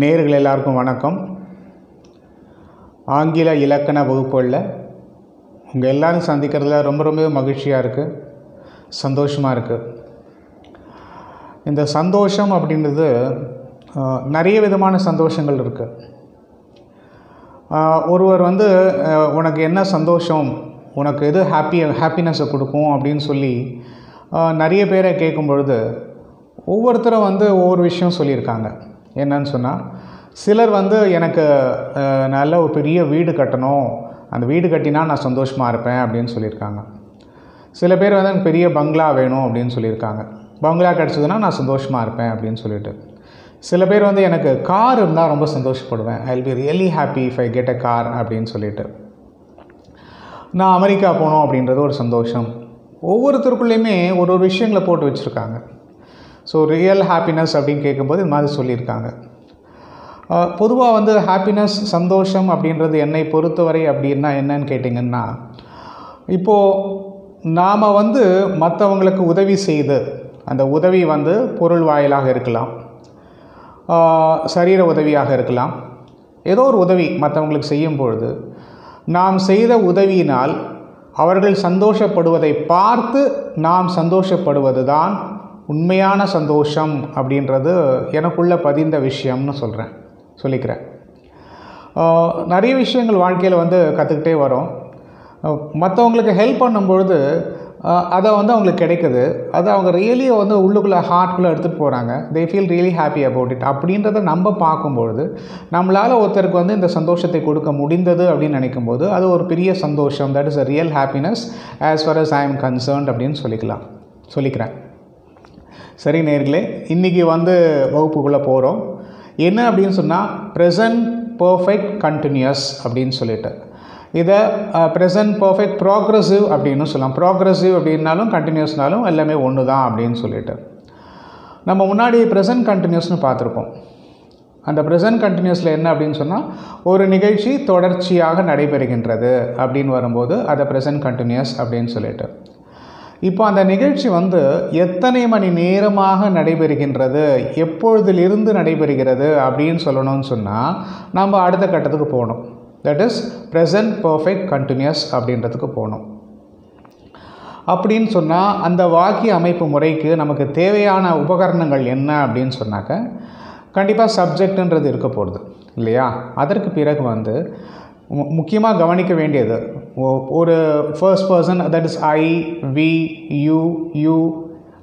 நேயர்கள் எல்லாருக்கும் வணக்கம். ஆங்கில இலக்கண வகுப்புகளில் உங்கள் எல்லோரும் சந்திக்கிறதுல ரொம்ப மகிழ்ச்சியாக இருக்குது, சந்தோஷமாக இருக்குது. இந்த சந்தோஷம் அப்படின்றது நிறைய விதமான சந்தோஷங்கள் இருக்குது. ஒருவர் உனக்கு என்ன சந்தோஷம், உனக்கு எது ஹாப்பினஸை கொடுக்கும் அப்படின்னு சொல்லி நிறைய பேரை கேட்கும் பொழுது ஒவ்வொருத்தரும் ஒவ்வொரு விஷயம் சொல்லியிருக்காங்க. என்னன்னு சொன்னால், சிலர் எனக்கு நல்ல ஒரு பெரிய வீடு கட்டணும், அந்த வீடு கட்டினா நான் சந்தோஷமாக இருப்பேன் அப்படின்னு சொல்லியிருக்காங்க. சில பேர் எனக்கு பெரிய பங்களா வேணும் அப்படின்னு சொல்லியிருக்காங்க, பங்களா கிடச்சதுன்னா நான் சந்தோஷமாக இருப்பேன் அப்படின்னு சொல்லிட்டு. சில பேர் எனக்கு கார் இருந்தால் ரொம்ப சந்தோஷப்படுவேன், I will be really happy if I get a car அப்படின்னு சொல்லிட்டு. நான் அமெரிக்கா போகணும் அப்படின்றது ஒரு சந்தோஷம். ஒவ்வொருத்தருக்குள்ளேயுமே ஒரு விஷயங்களை போட்டு வச்சுருக்காங்க. ஸோ ரியல் ஹாப்பினஸ் அப்படின்னு கேட்கும்போது இது மாதிரி சொல்லியிருக்காங்க. பொதுவாக ஹாப்பினஸ், சந்தோஷம் அப்படின்றது என்னை பொறுத்தவரை அப்படின்னா என்னன்னு கேட்டிங்கன்னா, இப்போது நாம் மற்றவங்களுக்கு உதவி செய்து, அந்த உதவி பொருள் வாயிலாக இருக்கலாம், சரீர உதவியாக இருக்கலாம், ஏதோ ஒரு உதவி மற்றவங்களுக்கு செய்யும் பொழுது நாம் செய்த உதவியினால் அவர்கள் சந்தோஷப்படுவதை பார்த்து நாம் சந்தோஷப்படுவது தான் உண்மையான சந்தோஷம் அப்படின்றது எனக்குள்ளே பதிந்த விஷயம்னு சொல்லிக்கிறேன். நிறைய விஷயங்கள் வாழ்க்கையில் கற்றுக்கிட்டே வரோம். மற்றவங்களுக்கு ஹெல்ப் பண்ணும்பொழுது அதை அவங்களுக்கு கிடைக்குது, அது அவங்க ரியலி உள்ளுக்குள்ளே ஹார்ட்குள்ளே எடுத்துகிட்டு போகிறாங்க, they feel really happy about it அப்படின்றத நம்ம பார்க்கும்பொழுது, நம்மளால் ஒருத்தருக்கு இந்த சந்தோஷத்தை கொடுக்க முடிந்தது அப்படின்னு நினைக்கும்போது அது ஒரு பெரிய சந்தோஷம். That is a real happiness as far as I am concerned அப்படின்னு சொல்லிக்கிறேன். சரி நேயர்களே, இன்றைக்கி வகுப்புக்குள்ளே போகிறோம். என்ன அப்படின்னு சொன்னால், ப்ரெசன்ட் பர்ஃபெக்ட் கண்டினியூஸ் அப்படின்னு சொல்லிட்டு, இதை ப்ரெசன்ட் பர்ஃபெக்ட் ப்ராக்ரெசிவ் அப்படின்னு சொல்லலாம். ப்ராக்ரெசிவ் அப்படின்னாலும் கண்டினியூஸ்னாலும் எல்லாமே ஒன்று தான் அப்படின்னு சொல்லிட்டு நம்ம முன்னாடி ப்ரெசன்ட் கண்டினியூஸ்னு பார்த்துருக்கோம். அந்த ப்ரெசன்ட் கண்டினியூஸில் என்ன அப்படின்னு சொன்னால், ஒரு நிகழ்ச்சி தொடர்ச்சியாக நடைபெறுகின்றது அப்படின்னு வரும்போது அதை ப்ரெசன்ட் கண்டினியூஸ் அப்படின்னு சொல்லிட்டு, இப்போ அந்த நிகழ்ச்சி எத்தனை மணி நேரமாக நடைபெறுகின்றது, எப்பொழுதிலிருந்து நடைபெறுகிறது அப்படின்னு சொல்லணும்னு சொன்னால் நம்ம அடுத்த கட்டத்துக்கு போகணும். That is present perfect continuous அப்படின்றதுக்கு போகணும். அப்படின்னு சொன்னால் அந்த வாக்கிய அமைப்பு முறைக்கு நமக்கு தேவையான உபகரணங்கள் என்ன அப்படின்னு சொன்னாக்க, கண்டிப்பாக சப்ஜெக்டுன்றது இருக்க போகிறது இல்லையா. அதற்கு பிறகு முக்கியமாக கவனிக்க வேண்டியது ஒரு first person, that is I, we, you, you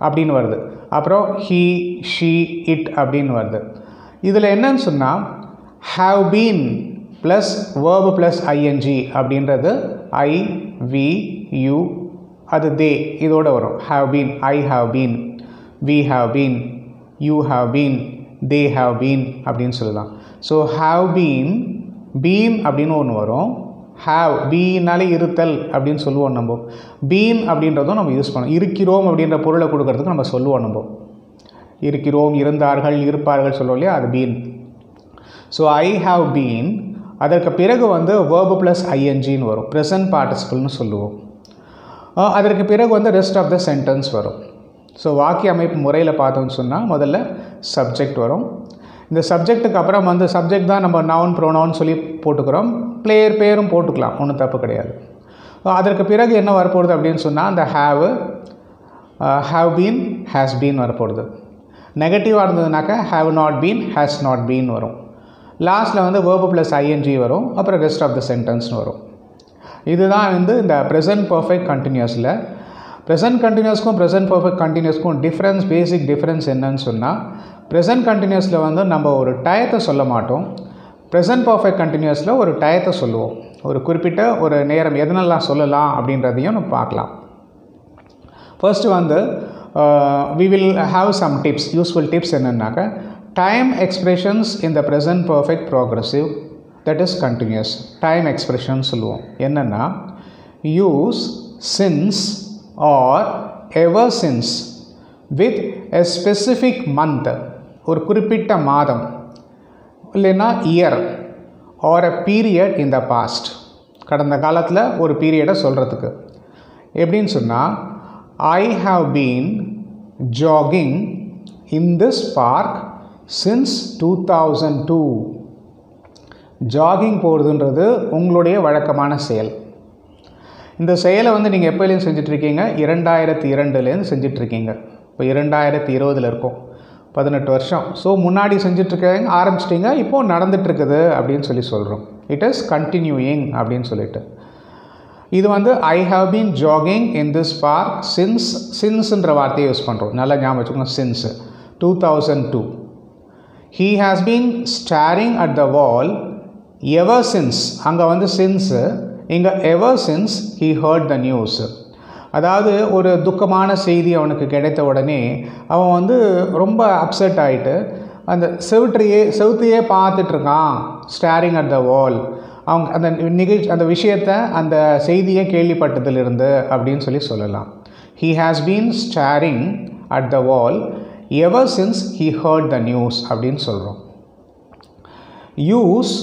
அப்படின்னு வருது, அப்புறம் ஹி, ஷி, இட் அப்படின்னு வருது. இதில் என்னன்னு சொன்னால், have been plus verb plus ING அப்படின்றது ஐ, வி, யூ, அது தே இதோடு வரும். Have been, I have been, we have been, you have been, they have been அப்படின்னு சொல்லலாம். ஸோ ஹாவ் பீன், பீன் அப்படின்னு ஒன்று வரும். ஹாவ் பீனாலே இருத்தல் அப்படின்னு சொல்லுவோம் நம்ம. பீன் அப்படின்றதும் நம்ம யூஸ் பண்ணோம். இருக்கிறோம் அப்படின்ற பொருளை கொடுக்கறதுக்கு நம்ம சொல்லுவோம். நம்ம இருக்கிறோம், இருந்தார்கள், இருப்பார்கள் சொல்லுவோம் இல்லையா, அது been. So I have been, அதற்கு பிறகு வேர்பு ப்ளஸ் ஐஎன்ஜின்னு வரும், ப்ரெசன்ட் பார்ட்டிசிபிள்னு சொல்லுவோம். அதற்கு பிறகு ரெஸ்ட் ஆஃப் த சென்டென்ஸ் வரும். ஸோ வாக்கிய அமைப்பு முறையில் பார்த்தோம்னு சொன்னால், முதல்ல சப்ஜெக்ட் வரும். இந்த சப்ஜெக்ட்டுக்கு அப்புறம் சப்ஜெக்ட் தான் நம்ம நவுன் ப்ரோனவுன்னு சொல்லி போட்டுக்கிறோம், பிளேயர் பேரும் போட்டுக்கலாம், ஒன்றும் தப்பு கிடையாது. அதற்கு பிறகு என்ன வரப்போகிறது அப்படின்னு சொன்னால், அந்த have, have been, has been வரப்போகிறது. நெகட்டிவாக இருந்ததுனாக்கா have not been, has not been வரும். லாஸ்ட்டில் வேர்பு ப்ளஸ் ஐஎன்ஜி வரும், அப்புறம் ரெஸ்ட் ஆஃப் த சென்டென்ஸ்னு வரும். இதுதான் இந்த ப்ரெசன்ட் பர்ஃபெக்ட் கண்டினியூஸில். ப்ரெசன்ட் கண்டினியூஸ்க்கும் ப்ரெசன்ட் பர்ஃபெக்ட் கண்டினியூஸ்க்கும் டிஃப்ரென்ஸ், பேசிக் டிஃப்ரென்ஸ் என்னன்னு சொன்னால், ப்ரெசன்ட் கண்டினியூஸில் நம்ம ஒரு டயத்தை சொல்ல மாட்டோம். ப்ரெசன்ட் பர்ஃபெக்ட் கண்டினியூஸில் ஒரு டயத்தை சொல்லுவோம், ஒரு குறிப்பிட்ட ஒரு நேரம் எதனெல்லாம் சொல்லலாம் அப்படின்றதையும் நம்ம பார்க்கலாம். First we will have some tips, useful tips என்னன்னாக்கா, time expressions in the present perfect progressive, that is continuous. time expressions சொல்லுவோம் என்னென்னா, use since or ever since with a specific month, ஒரு குறிப்பிட்ட மாதம் இல்லைன்னா year or a period in the past, கடந்த காலத்தில் ஒரு பீரியடை சொல்கிறதுக்கு. எப்படின்னு சொன்னால், I have been jogging in this park since 2002. Jogging போகிறதுன்றது உங்களுடைய வழக்கமான செயல். இந்த செயலை வந்து நீங்கள் எப்போலேருந்து செஞ்சிட்ருக்கீங்க? 2002லேருந்து செஞ்சிட்ருக்கீங்க. இப்போ 2020 இருக்கும், 18 வருஷம். ஸோ முன்னாடி செஞ்சிட்ருக்கீங்க, ஆரம்பிச்சிட்டிங்க, இப்போது நடந்துகிட்ருக்குது அப்படின்னு சொல்கிறோம். இட் இஸ் கண்டினியூயிங் அப்படின்னு சொல்லிட்டு இது வந்து I have been jogging in this park since. சின்ஸுன்ற வார்த்தையை யூஸ் பண்ணுறோம், நல்லா ஞாபகம் வச்சுக்கோங்க. Since 2002. He has been staring at the wall ever since. அங்கே வந்து சின்ஸு, இங்கே ever since he heard the news. அதாவது ஒரு துக்கமான செய்தி அவனுக்கு கிடைத்த உடனே அவன் வந்து ரொம்ப அப்செட் ஆகிட்டு அந்த செவுத்தையே பார்த்துட்ருக்கான். ஸ்டாரிங் அட் த வால், அவங்க அந்த அந்த விஷயத்தை, அந்த செய்தியை கேள்விப்பட்டதிலிருந்து அப்படின்னு சொல்லலாம். He has been staring at the wall ever since he heard the news அப்படின்னு சொல்கிறோம். Use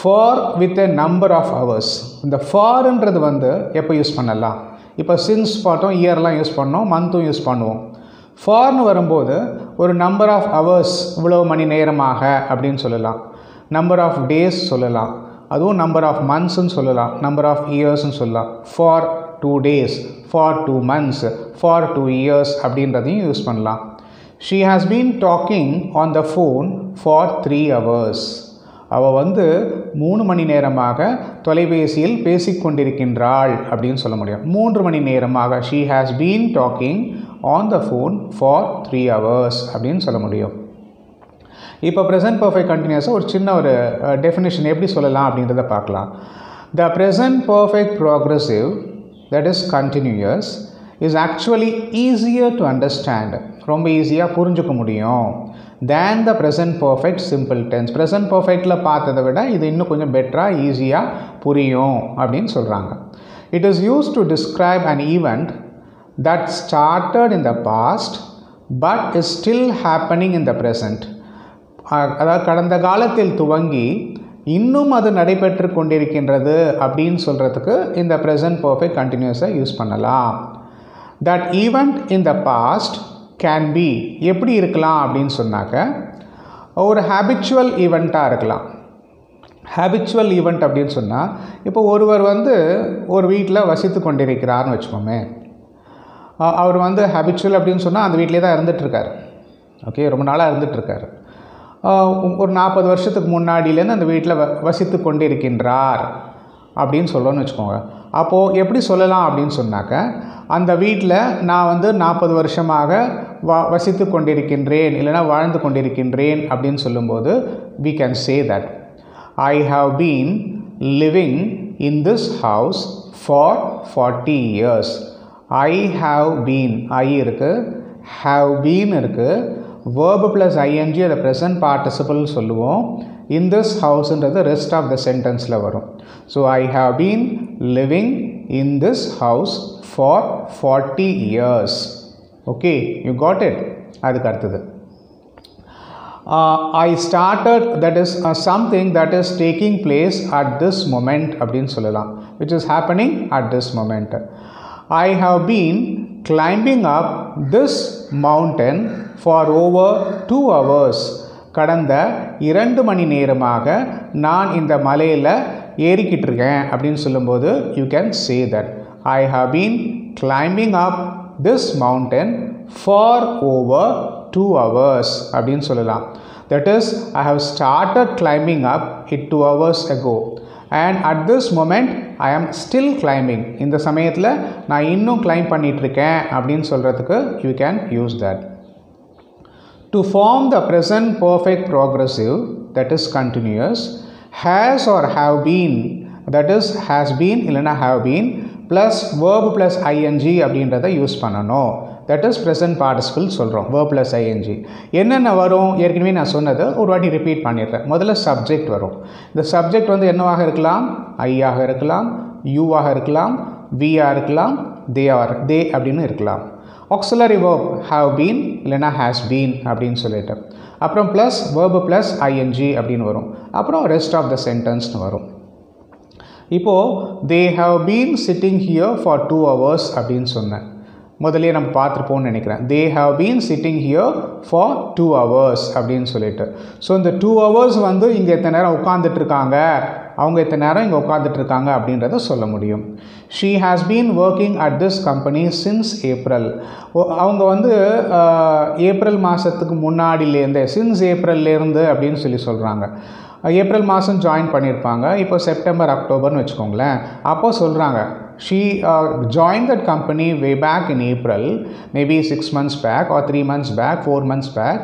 for with a number of hours. இந்த ஃபார்ன்றது வந்து எப்போ யூஸ் பண்ணலாம்? இப்போ சின்ஸ் பார்த்தோம், இயர்லாம் யூஸ் பண்ணோம், மந்த்தும் யூஸ் பண்ணுவோம். ஃபார்னு வரும்போது ஒரு நம்பர் ஆஃப் ஹவர்ஸ், இவ்வளோ மணி நேரமாக அப்படின்னு சொல்லலாம். நம்பர் ஆஃப் டேஸ் சொல்லலாம், அதுவும் நம்பர் ஆஃப் மந்த்ஸ்ன்னு சொல்லலாம், நம்பர் ஆஃப் இயர்ஸ்ன்னு சொல்லலாம். For 2 days, for 2 months, for 2 years அப்படின்றதையும் யூஸ் பண்ணலாம். She has been talking on the phone for 3 hours. அவள் வந்து 3 மணி நேரமாக தொலைபேசியில் பேசிக்கொண்டிருக்கின்றாள் அப்படின்னு சொல்ல முடியும். 3 மணி நேரமாக she has been talking on the phone for 3 hours அப்படின்னு சொல்ல முடியும். இப்போ ப்ரெசன்ட் பர்ஃபெக்ட் கண்டினியூஸாக ஒரு சின்ன ஒரு டெஃபினேஷன் எப்படி சொல்லலாம் அப்படின்றத பார்க்கலாம். The present perfect progressive that is continuous is actually easier to understand. ரொம்ப ஈஸியாக புரிஞ்சுக்க முடியும் than the present perfect simple tense. Present பர்ஃபெக்டில் பார்த்ததை விட இது இன்னும் கொஞ்சம் பெட்டராக ஈஸியாக புரியும் அப்படின்னு சொல்கிறாங்க. It is use to describe an event that started in the past but is still happening in the present. அதாவது கடந்த காலத்தில் துவங்கி இன்னும் அது நடைபெற்று கொண்டிருக்கின்றது அப்படின்னு சொல்கிறதுக்கு இந்த ப்ரெசன்ட் பர்ஃபெக்ட் கண்டினியூஸை யூஸ் பண்ணலாம். That event in the past can be எப்படி இருக்கலாம் அப்படின்னு சொன்னாக்க, ஒரு ஹேபிச்சுவல் ஈவெண்ட்டாக இருக்கலாம். ஹேபிச்சுவல் ஈவெண்ட் அப்படின்னு சொன்னால், இப்போ ஒருவர் வந்து ஒரு வீட்டில் வசித்து கொண்டிருக்கிறார்னு வச்சுக்கோமே. அவர் வந்து ஹேபிச்சுவல் அப்படின்னு சொன்னால் அந்த வீட்டிலே தான் இருந்துகிட்ருக்கார். ஓகே, ரொம்ப நாளாக இருந்துகிட்ருக்கார். ஒரு 40 வருஷத்துக்கு முன்னாடியிலேருந்து அந்த வீட்டில் வசித்து கொண்டு இருக்கின்றார் அப்படின்னு சொல்லணும்னு வச்சுக்கோங்க. அப்போது எப்படி சொல்லலாம் அப்படின்னு சொன்னாக்க, அந்த வீட்டில் நான் வந்து 40 வருஷமாக வசித்து கொண்டிருக்கின்றேன், இல்லைனா வாழ்ந்து கொண்டிருக்கின்றேன் அப்படின்னு சொல்லும்போது we can say that I have been living in this house for 40 years. I have been, I இருக்குது, have been இருக்குது, verb plus ing the present participle சொல்லுவோம். in this house ன்றது rest of the sentenceல வரும். so I have been living in this house for 40 years. okay, you got it. அதுக்கு அடுத்தது I started, that is something that is taking place at this moment அப்படின்னு சொல்லலாம், which is happening at this moment. I have been climbing up this mountain for over 2 hours. கடந்த 2 மணி நேரமாக நான் இந்த மலையில் ஏறிக்கிட்டு இருக்கேன் அப்படின்னு சொல்லும்போது you can say that I have been climbing up this mountain for over 2 hours அப்படின்னு சொல்லலாம். that is I have started climbing up it 2 hours ago and at this moment I am still climbing. இந்த சமயத்தில் நான் இன்னும் climb பண்ணிட்டு இருக்கேன் அப்படின்னு சொல்கிறதுக்கு you can use that. To form the present perfect progressive, that is continuous, has or have been, that is has been illana have been plus verb plus ing அப்படின்றத use பண்ணணும். that is present participle சொல்கிறோம். verb plus ing என்னென்ன வரும்? ஏற்கனவே நான் சொன்னது ஒரு வாட்டி ரிப்பீட் பண்ணிடுறேன். முதல்ல சப்ஜெக்ட் வரும். இந்த சப்ஜெக்ட் வந்து என்னவாக இருக்கலாம்? I ஆக இருக்கலாம், you ஆக இருக்கலாம், we ஆக இருக்கலாம், they ஆர் தே அப்படின்னு இருக்கலாம். auxiliary verb have been இல்லைனா has been அப்படின்னு சொல்லிட்டு அப்புறம் ப்ளஸ் verb ப்ளஸ் ing அப்படின்னு வரும். அப்புறம் rest of the sentenceனு வரும். இப்போது they have been sitting here for 2 hours அப்படின்னு சொன்னேன். முதல்ல நம்ம பார்த்துப்போம்னு நினைக்கிறேன். They have been sitting here for 2 hours அப்படினு சொல்லிட்டு. So இந்த 2 hours வந்து இங்க எத்தனை நேரம் உட்கார்ந்துட்டு இருக்காங்க, அவங்க எத்தனை நேரம் இங்க உட்கார்ந்துட்டு இருக்காங்க அப்படின்றத சொல்ல முடியும். She has been working at this company since April. அவங்க வந்து ஏப்ரல் மாசத்துக்கு முன்னாடில இருந்து since April ல இருந்து அப்படினு சொல்லி சொல்றாங்க. ஏப்ரல் மாதம் ஜாயின் பண்ணியிருப்பாங்க, இப்போ செப்டம்பர் அக்டோபர்னு வச்சுக்கோங்களேன். அப்போது சொல்கிறாங்க she joined that company way back in April, maybe 6 months back or 3 months back, 4 months back,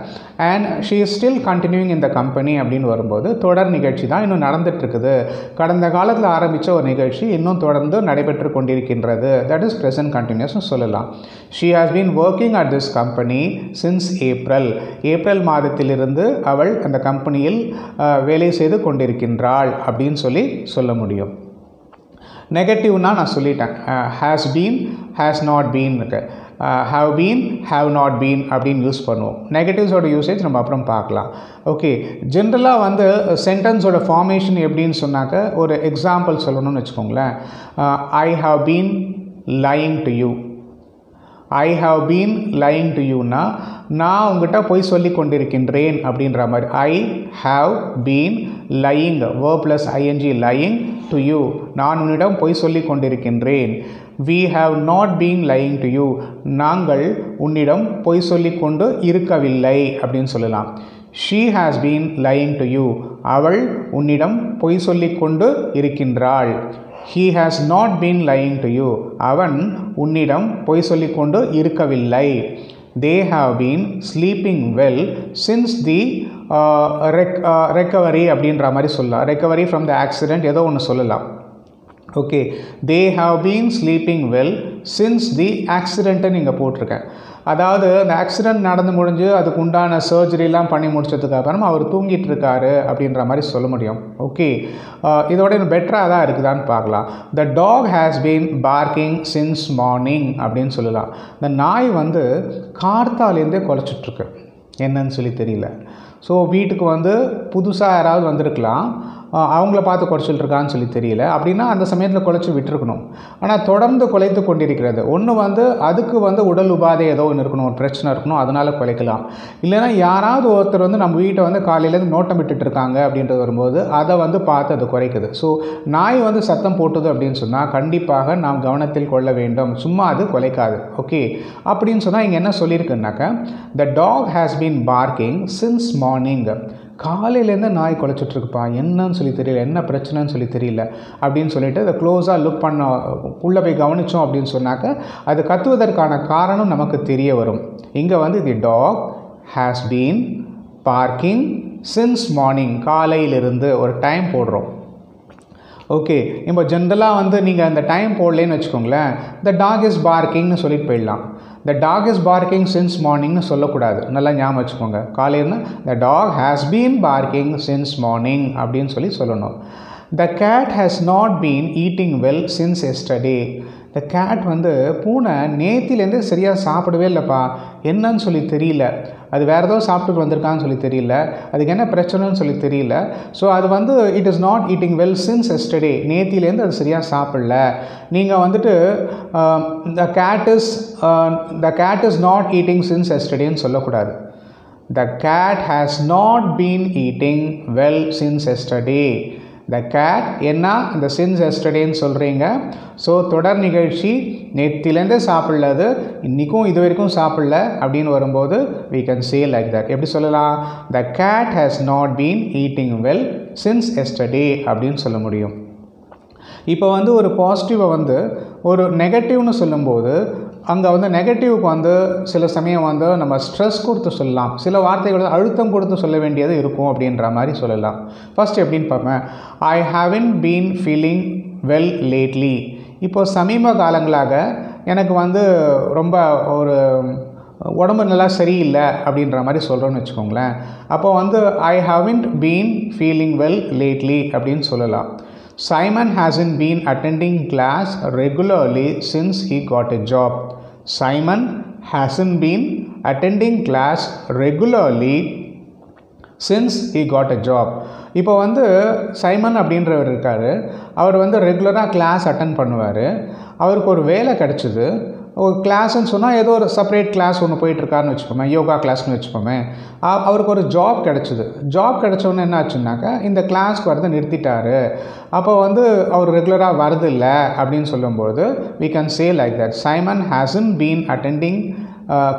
and she is still continuing in the company அப்படின்னு வரும்போது தொடர் நிகழ்ச்சி தான் இன்னும் நடந்துகிட்ருக்குது. கடந்த காலத்தில் ஆரம்பித்த ஒரு நிகழ்ச்சி இன்னும் தொடர்ந்து நடைபெற்று கொண்டிருக்கின்றது. That is present continuous சொல்லலாம். She has been working at this company since April. April மாதத்திலிருந்து அவள் அந்த கம்பெனியில் வேலை செய்து கொண்டிருக்கின்றாள் அப்படின்னு சொல்லி சொல்ல முடியும். நெகட்டிவ்னா நான் சொல்லிட்டேன், has been, has not been, have been, have not been அப்படின்னு யூஸ் பண்ணுவோம். நெகட்டிவ்ஸோட யூசேஜ் நம்ம அப்புறம் பார்க்கலாம். ஓகே, ஜென்ரலாக வந்து சென்டென்ஸோட ஃபார்மேஷன் எப்படின்னு சொன்னாக்க ஒரு எக்ஸாம்பிள் சொல்லணும்னு வச்சுக்கோங்களேன். I have been lying to you. I have been lying to youனா நான் உங்ககிட்ட போய் சொல்லி கொண்டிருக்கின்றேன் அப்படின்ற மாதிரி. I have been lying, verb plus ing, lying to you, நான் உன்னிடம் போய் சொல்லி கொண்டிருக்கின்றேன். We have not been lying to you, நாங்கள் உன்னிடம் போய் சொல்லி கொண்டு இருக்கவில்லை அப்படின்னு சொல்லலாம். She has been lying to you, அவள் உன்னிடம் பொய் சொல்லி கொண்டு இருக்கின்றாள். He has not been lying to you, அவன் உன்னிடம் பொய் சொல்லி கொண்டு இருக்கவில்லை. They have been sleeping well since the recovery அப்படின்ற மாதிரி சொல்லலாம். Recovery from the accident ஏதோ ஒன்று சொல்லலாம். Okay, they have been sleeping well since the accident இங்கே போட்டிருக்கேன். அதாவது அந்த ஆக்சிடெண்ட் நடந்து முடிஞ்சு அதுக்கு உண்டான சர்ஜரிலாம் பண்ணி முடிச்சதுக்கு அப்புறம் அவர் தூங்கிட்டு இருக்காரு அப்படின்ற மாதிரி சொல்ல முடியும். ஓகே, இதோட இன்னும் பெட்டராக தான் இருக்குதான்னு பார்க்கலாம். The dog has been barking since morning அப்படின்னு சொல்லலாம். இந்த நாய் வந்து கார்த்தாலேருந்தே குலைச்சிட்ருக்கு, என்னன்னு சொல்லி தெரியல. ஸோ வீட்டுக்கு வந்து புதுசாக யாராவது வந்திருக்கலாம், அவங்கள பார்த்து குறைச்சிட்ருக்கான்னு சொல்லி தெரியல. அப்படின்னா அந்த சமயத்தில் குலைச்சி விட்டுருக்கணும். ஆனால் தொடர்ந்து குலைத்து கொண்டிருக்கிறது. ஒன்று வந்து அதுக்கு வந்து உடல் உபாதை ஏதோ ஒன்று இருக்கணும், ஒரு பிரச்சனை இருக்கணும், அதனால் குலைக்கலாம். இல்லைனா யாராவது ஒருத்தர் வந்து நம்ம வீட்டை வந்து காலையிலேருந்து நோட்டம் விட்டுட்டுருக்காங்க அப்படின்றது வரும்போது அதை வந்து பார்த்து அது குறைக்குது. ஸோ நாய் வந்து சத்தம் போட்டுது அப்படின்னு சொன்னால் கண்டிப்பாக நாம் கவனத்தில் கொள்ள வேண்டும், சும்மா அது குலைக்காது. ஓகே, அப்படின்னு சொன்னால் இங்கே என்ன சொல்லியிருக்குன்னாக்கா, the dog has been barking since morning. காலையிலேருந்து நாய் குலைச்சிட்ருக்குப்பா, என்னன்னு சொல்லி தெரியல, என்ன பிரச்சனைன்னு சொல்லி தெரியல அப்படின்னு சொல்லிட்டு அதை க்ளோஸாக லுக் பண்ண உள்ளே போய் கவனித்தோம் அப்படின்னு சொன்னாக்க அது கத்துவதற்கான காரணம் நமக்கு தெரிய வரும். இங்கே வந்து the dog has been barking since morning, காலையிலிருந்து ஒரு டைம் போடுறோம். ஓகே, இப்போ ஜென்ரலாக வந்து நீங்கள் அந்த டைம் போடலேன்னு வச்சுக்கோங்களேன், த டாக் இஸ் பார்க்கிங்னு சொல்லிட்டு போயிடலாம். The dog is barking since morningனு சொல்லக்கூடாது, நல்லா ஞாபகம் வச்சுக்கோங்க. காலையிலனா the dog has been barking since morning அப்படின்னு சொல்லி சொல்லணும். The cat has not been eating well since yesterday. The cat வந்து பூனை நேத்திலேருந்து சரியாக சாப்பிடவே இல்லைப்பா, என்னன்னு சொல்லி தெரியல, அது வேறு ஏதோ சாப்பிட்டுட்டு வந்திருக்கான்னு சொல்லி தெரியல, அதுக்கு என்ன பிரச்சனைன்னு சொல்லி தெரியல. ஸோ அது வந்து it is not eating well since yesterday, நேத்திலேருந்து அது சரியாக சாப்பிடல. நீங்கள் வந்துட்டு the cat is not eating since எஸ்டர்டேன்னு சொல்லக்கூடாது. The cat has not been eating well since yesterday. The cat என்ன இந்த சின்ஸ் எஸ்டர்டேன்னு சொல்கிறீங்க. ஸோ தொடர் நிகழ்ச்சி நேத்திலேருந்தே சாப்பிட்லது, இன்றைக்கும் இது வரைக்கும் சாப்பிடல அப்படின்னு வரும்போது we can say like that. எப்படி சொல்லலாம்? The cat has not been eating well since yesterday அப்படின்னு சொல்ல முடியும். இப்போ வந்து ஒரு பாசிட்டிவை வந்து ஒரு நெகட்டிவ்னு சொல்லும்போது அங்கே வந்து நெகட்டிவ்க்கு வந்து சில சமயம் வந்து நம்ம ஸ்ட்ரெஸ் கொடுத்து சொல்லலாம், சில வார்த்தைகள் அழுத்தம் கொடுத்து சொல்ல வேண்டியது இருக்கும் அப்படின்ற மாதிரி சொல்லலாம். ஃபஸ்ட் எப்படின்னு பார்ப்பேன், I haven't been feeling well lately. இப்போது சமீப காலங்களாக எனக்கு வந்து ரொம்ப ஒரு உடம்பு நல்லா சரியில்லை அப்படின்ற மாதிரி சொல்கிறோன்னு வச்சுக்கோங்களேன். அப்போ வந்து I haven't been feeling well lately அப்படின்னு சொல்லலாம். Simon hasn't been attending class regularly since he got a job. Simon hasn't been attending class regularly since he got a job. இப்போ வந்து சைமன் அப்படின்றவர் இருக்கார், அவர் வந்து ரெகுலராக கிளாஸ் அட்டன் பண்ணுவார், அவருக்கு ஒரு வேலை கிடச்சிது. और class and सोना ये दो separate class होने पे इटरकार नहीं चुका मैं yoga class नहीं चुका मैं आप और कोई job कर चुके job कर चुके ना चुना क्या इन द class को अर्धन निर्दिता रहे आप वंदे और regular आ वार्ड लाय अब दिन सोल्लम बोल दे we can say like that Simon hasn't been attending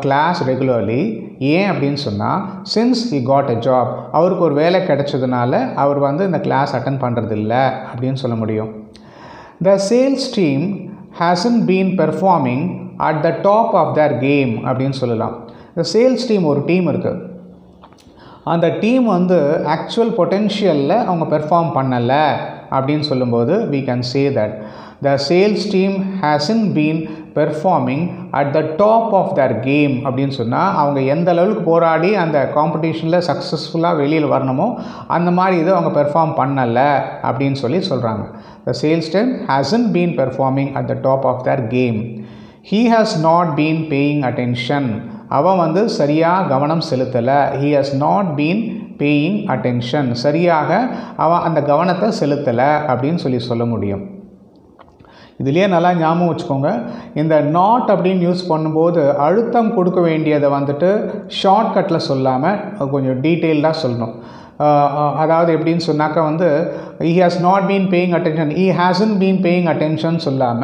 class regularly ये अब दिन सोना since he got a job और कोई वेले कर चुके ना ले और वंदे इन द class attend पंडर दिल लाय अब दिन सोल्लम बोलियो the sales team hasn't been performing at the top of their game அப்படினு சொல்லலாம் the sales team ஒரு டீம் இருக்கு அந்த டீம் வந்து actual potentialல அவங்க perform பண்ணல அப்படினு சொல்லும்போது we can say that the sales team hasn't been performing at the top of their game அப்படினு சொன்னா அவங்க எந்த லெவலுக்கு போராடி அந்த காம்படிஷன்ல சக்சஸ்ஃபுல்லா வெளியில வரணுமோ அந்த மாதிரி இது அவங்க perform பண்ணல அப்படினு சொல்லி சொல்றாங்க the sales team hasn't been performing at the top of their game he has not been paying attention அவன் வந்து சரியா கவனம் செலுத்தல he has not been paying attention சரியாக அவன் அந்த கவனத்தை செலுத்தல அப்படினு சொல்லி சொல்ல முடியும் இதுலயே நல்லா ஞாபகம் வச்சுக்கோங்க இந்த not அப்படினு யூஸ் பண்ணும்போது அழுத்தம் கொடுக்க வேண்டியதை வந்துட்டு ஷார்ட் கட்ல சொல்லாம கொஞ்சம் டீடைலா சொல்லணும் அதாவது எப்படின்னு சொன்னாக்க வந்து he has not been paying attention he hasn't been paying attention சொல்லாம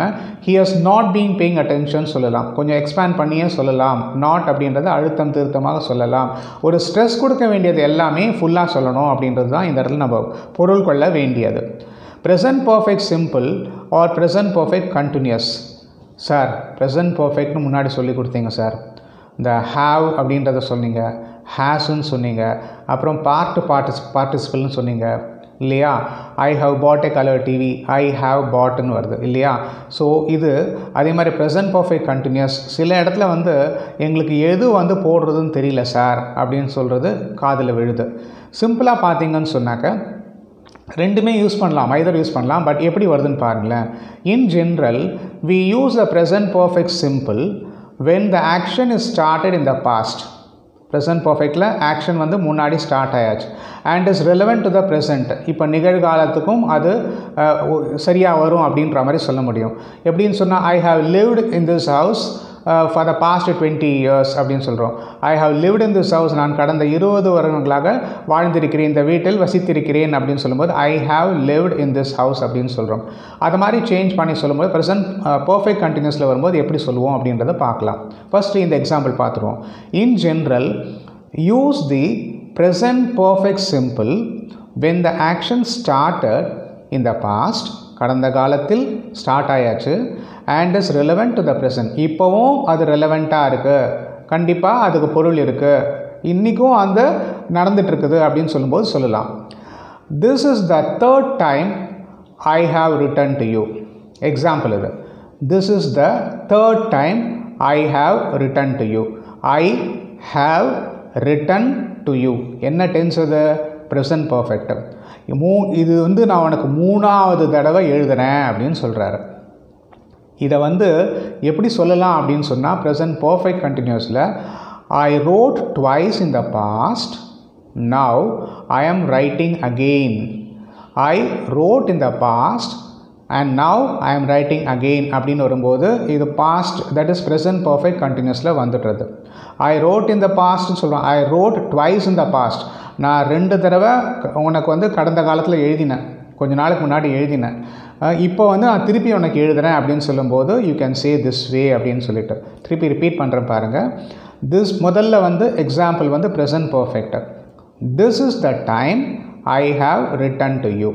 he has not been paying attention சொல்லலாம் கொஞ்சம் எக்ஸ்பேண்ட் பண்ணியே சொல்லலாம் not அப்படின்றது அழுத்தம் திருத்தமாக சொல்லலாம் ஒரு ஸ்ட்ரெஸ் கொடுக்க வேண்டியது எல்லாமே ஃபுல்லா சொல்லணும் அப்படின்றது தான் இந்த இடத்துல நம்ம பொருள் கொள்ள வேண்டியது present perfect simple or present perfect continuous sir present perfect னு முன்னாடி சொல்லி கொடுத்தீங்க சார் the have அப்படின்றத சொன்னீங்க has னு சொன்னீங்க அப்புறம் part participle னு சொன்னீங்க இல்லையா I have bought a color TV I have bought னு வருது இல்லையா சோ இது அதே மாதிரி present perfect continuous சில இடத்துல வந்து உங்களுக்கு எது வந்து போடுறதுன்னு தெரியல சார் அப்படினு சொல்றது காதுல விழுது சிம்பிளா பாத்தீங்கன்னு சொன்னாக்க ரெண்டுமே யூஸ் பண்ணலாம் either யூஸ் பண்ணலாம் பட் எப்படி வருதுன்னு பாருங்க in general we use the present perfect simple when the action is started in the past present perfect la action vandu munadi start aayachu and is relevant to the present ipo nigalgaalathukkum adu seriya varum abindra mari solla mudiyum eppdin sonna I have lived in this house for the past 20 years abdin solrom I have lived in this house naan kadanda 20 varangalaga vaazhindirukkiren indha veetil vasithirukkiren abdin sollumbodhu I have lived in this house abdin solrom adha mari change panni sollumbodhu present perfect continuous la varumbodhu eppadi solluvom abindradha paakalam first indha example paathurom in general use the present perfect simple when the action started in the past கடந்த காலத்தில் start ஆயாச்சு and is relevant to the present இப்போவும் அது ரெலவெண்ட்டாக இருக்குது கண்டிப்பாக அதுக்கு பொருள் இருக்குது இன்றைக்கும் அந்த நடந்துகிட்ருக்குது அப்படின்னு சொல்லும்போது சொல்லலாம் this is the third time I have written to you example இது this is the third time I have written to you I have written to you என்ன tense அது present perfect இது வந்து நான் உனக்கு மூணாவது தடவை எழுதுறேன் அப்படின்னு சொல்றாரு இத வந்து எப்படி சொல்லலாம் அப்படினு சொன்னா present perfect continuousல I wrote twice in the past now I am writing again I wrote in the past and now I am writing again அப்படினு வரும்போது இது past that is present perfect continuousல வந்துடுது I wrote in the past னு சொல்றோம் I wrote twice in the past நான் ரெண்டு தடவை உனக்கு வந்து கடந்த காலத்துல எழுதினேன் கொஞ்ச நாளுக்கு முன்னாடி எழுதினேன் இப்போ வந்து நான் திருப்பி உனக்கு எழுதுறேன் அப்படினு சொல்லும்போது you can say this way அப்படினு சொல்லிட்டு திருப்பி ரிப்பீட் பண்றேன் பாருங்க this முதல்ல வந்து எக்ஸாம்பிள் வந்து present perfect this is the time I have written to you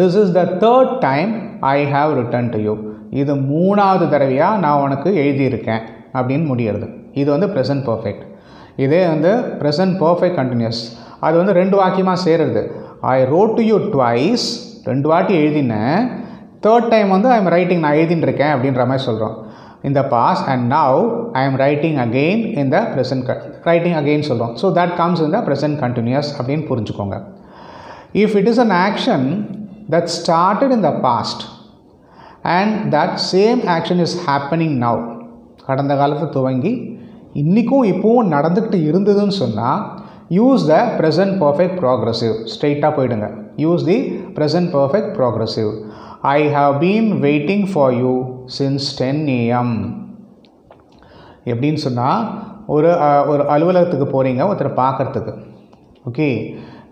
this is the third time I have written to you இது மூணாவது தடவையா நான் உனக்கு எழுதி இருக்கேன் அப்படினு முடியுது இது வந்து present perfect இதே வந்து present perfect continuous அது வந்து ரெண்டு வாக்கியமா சேருது I wrote to you twice ரெண்டு வாட்டி எழுதினேன் third time வந்து I am writing நான் எழுதிட்டு இருக்கேன் அப்படின்ற மாதிரி சொல்றோம் in the past and now I am writing again in the present writing again சொல்றோம் so that comes in the present continuous அப்படினு புரிஞ்சுக்கோங்க if it is an action that started in the past and that same action is happening now கடந்த காலத்துல துவங்கி இன்னிக்கும் இப்போவும் நடந்துக்கிட்டு இருந்ததுன்னு சொன்னால் use the present perfect progressive ஸ்ட்ரெயிட்டாக போயிடுங்க use the present perfect progressive I have been waiting for you since 10 AM. எப்படின்னு சொன்னால், ஒரு அலுவலகத்துக்கு போகிறீங்க, ஒருத்தரை பார்க்குறதுக்கு. ஓகே,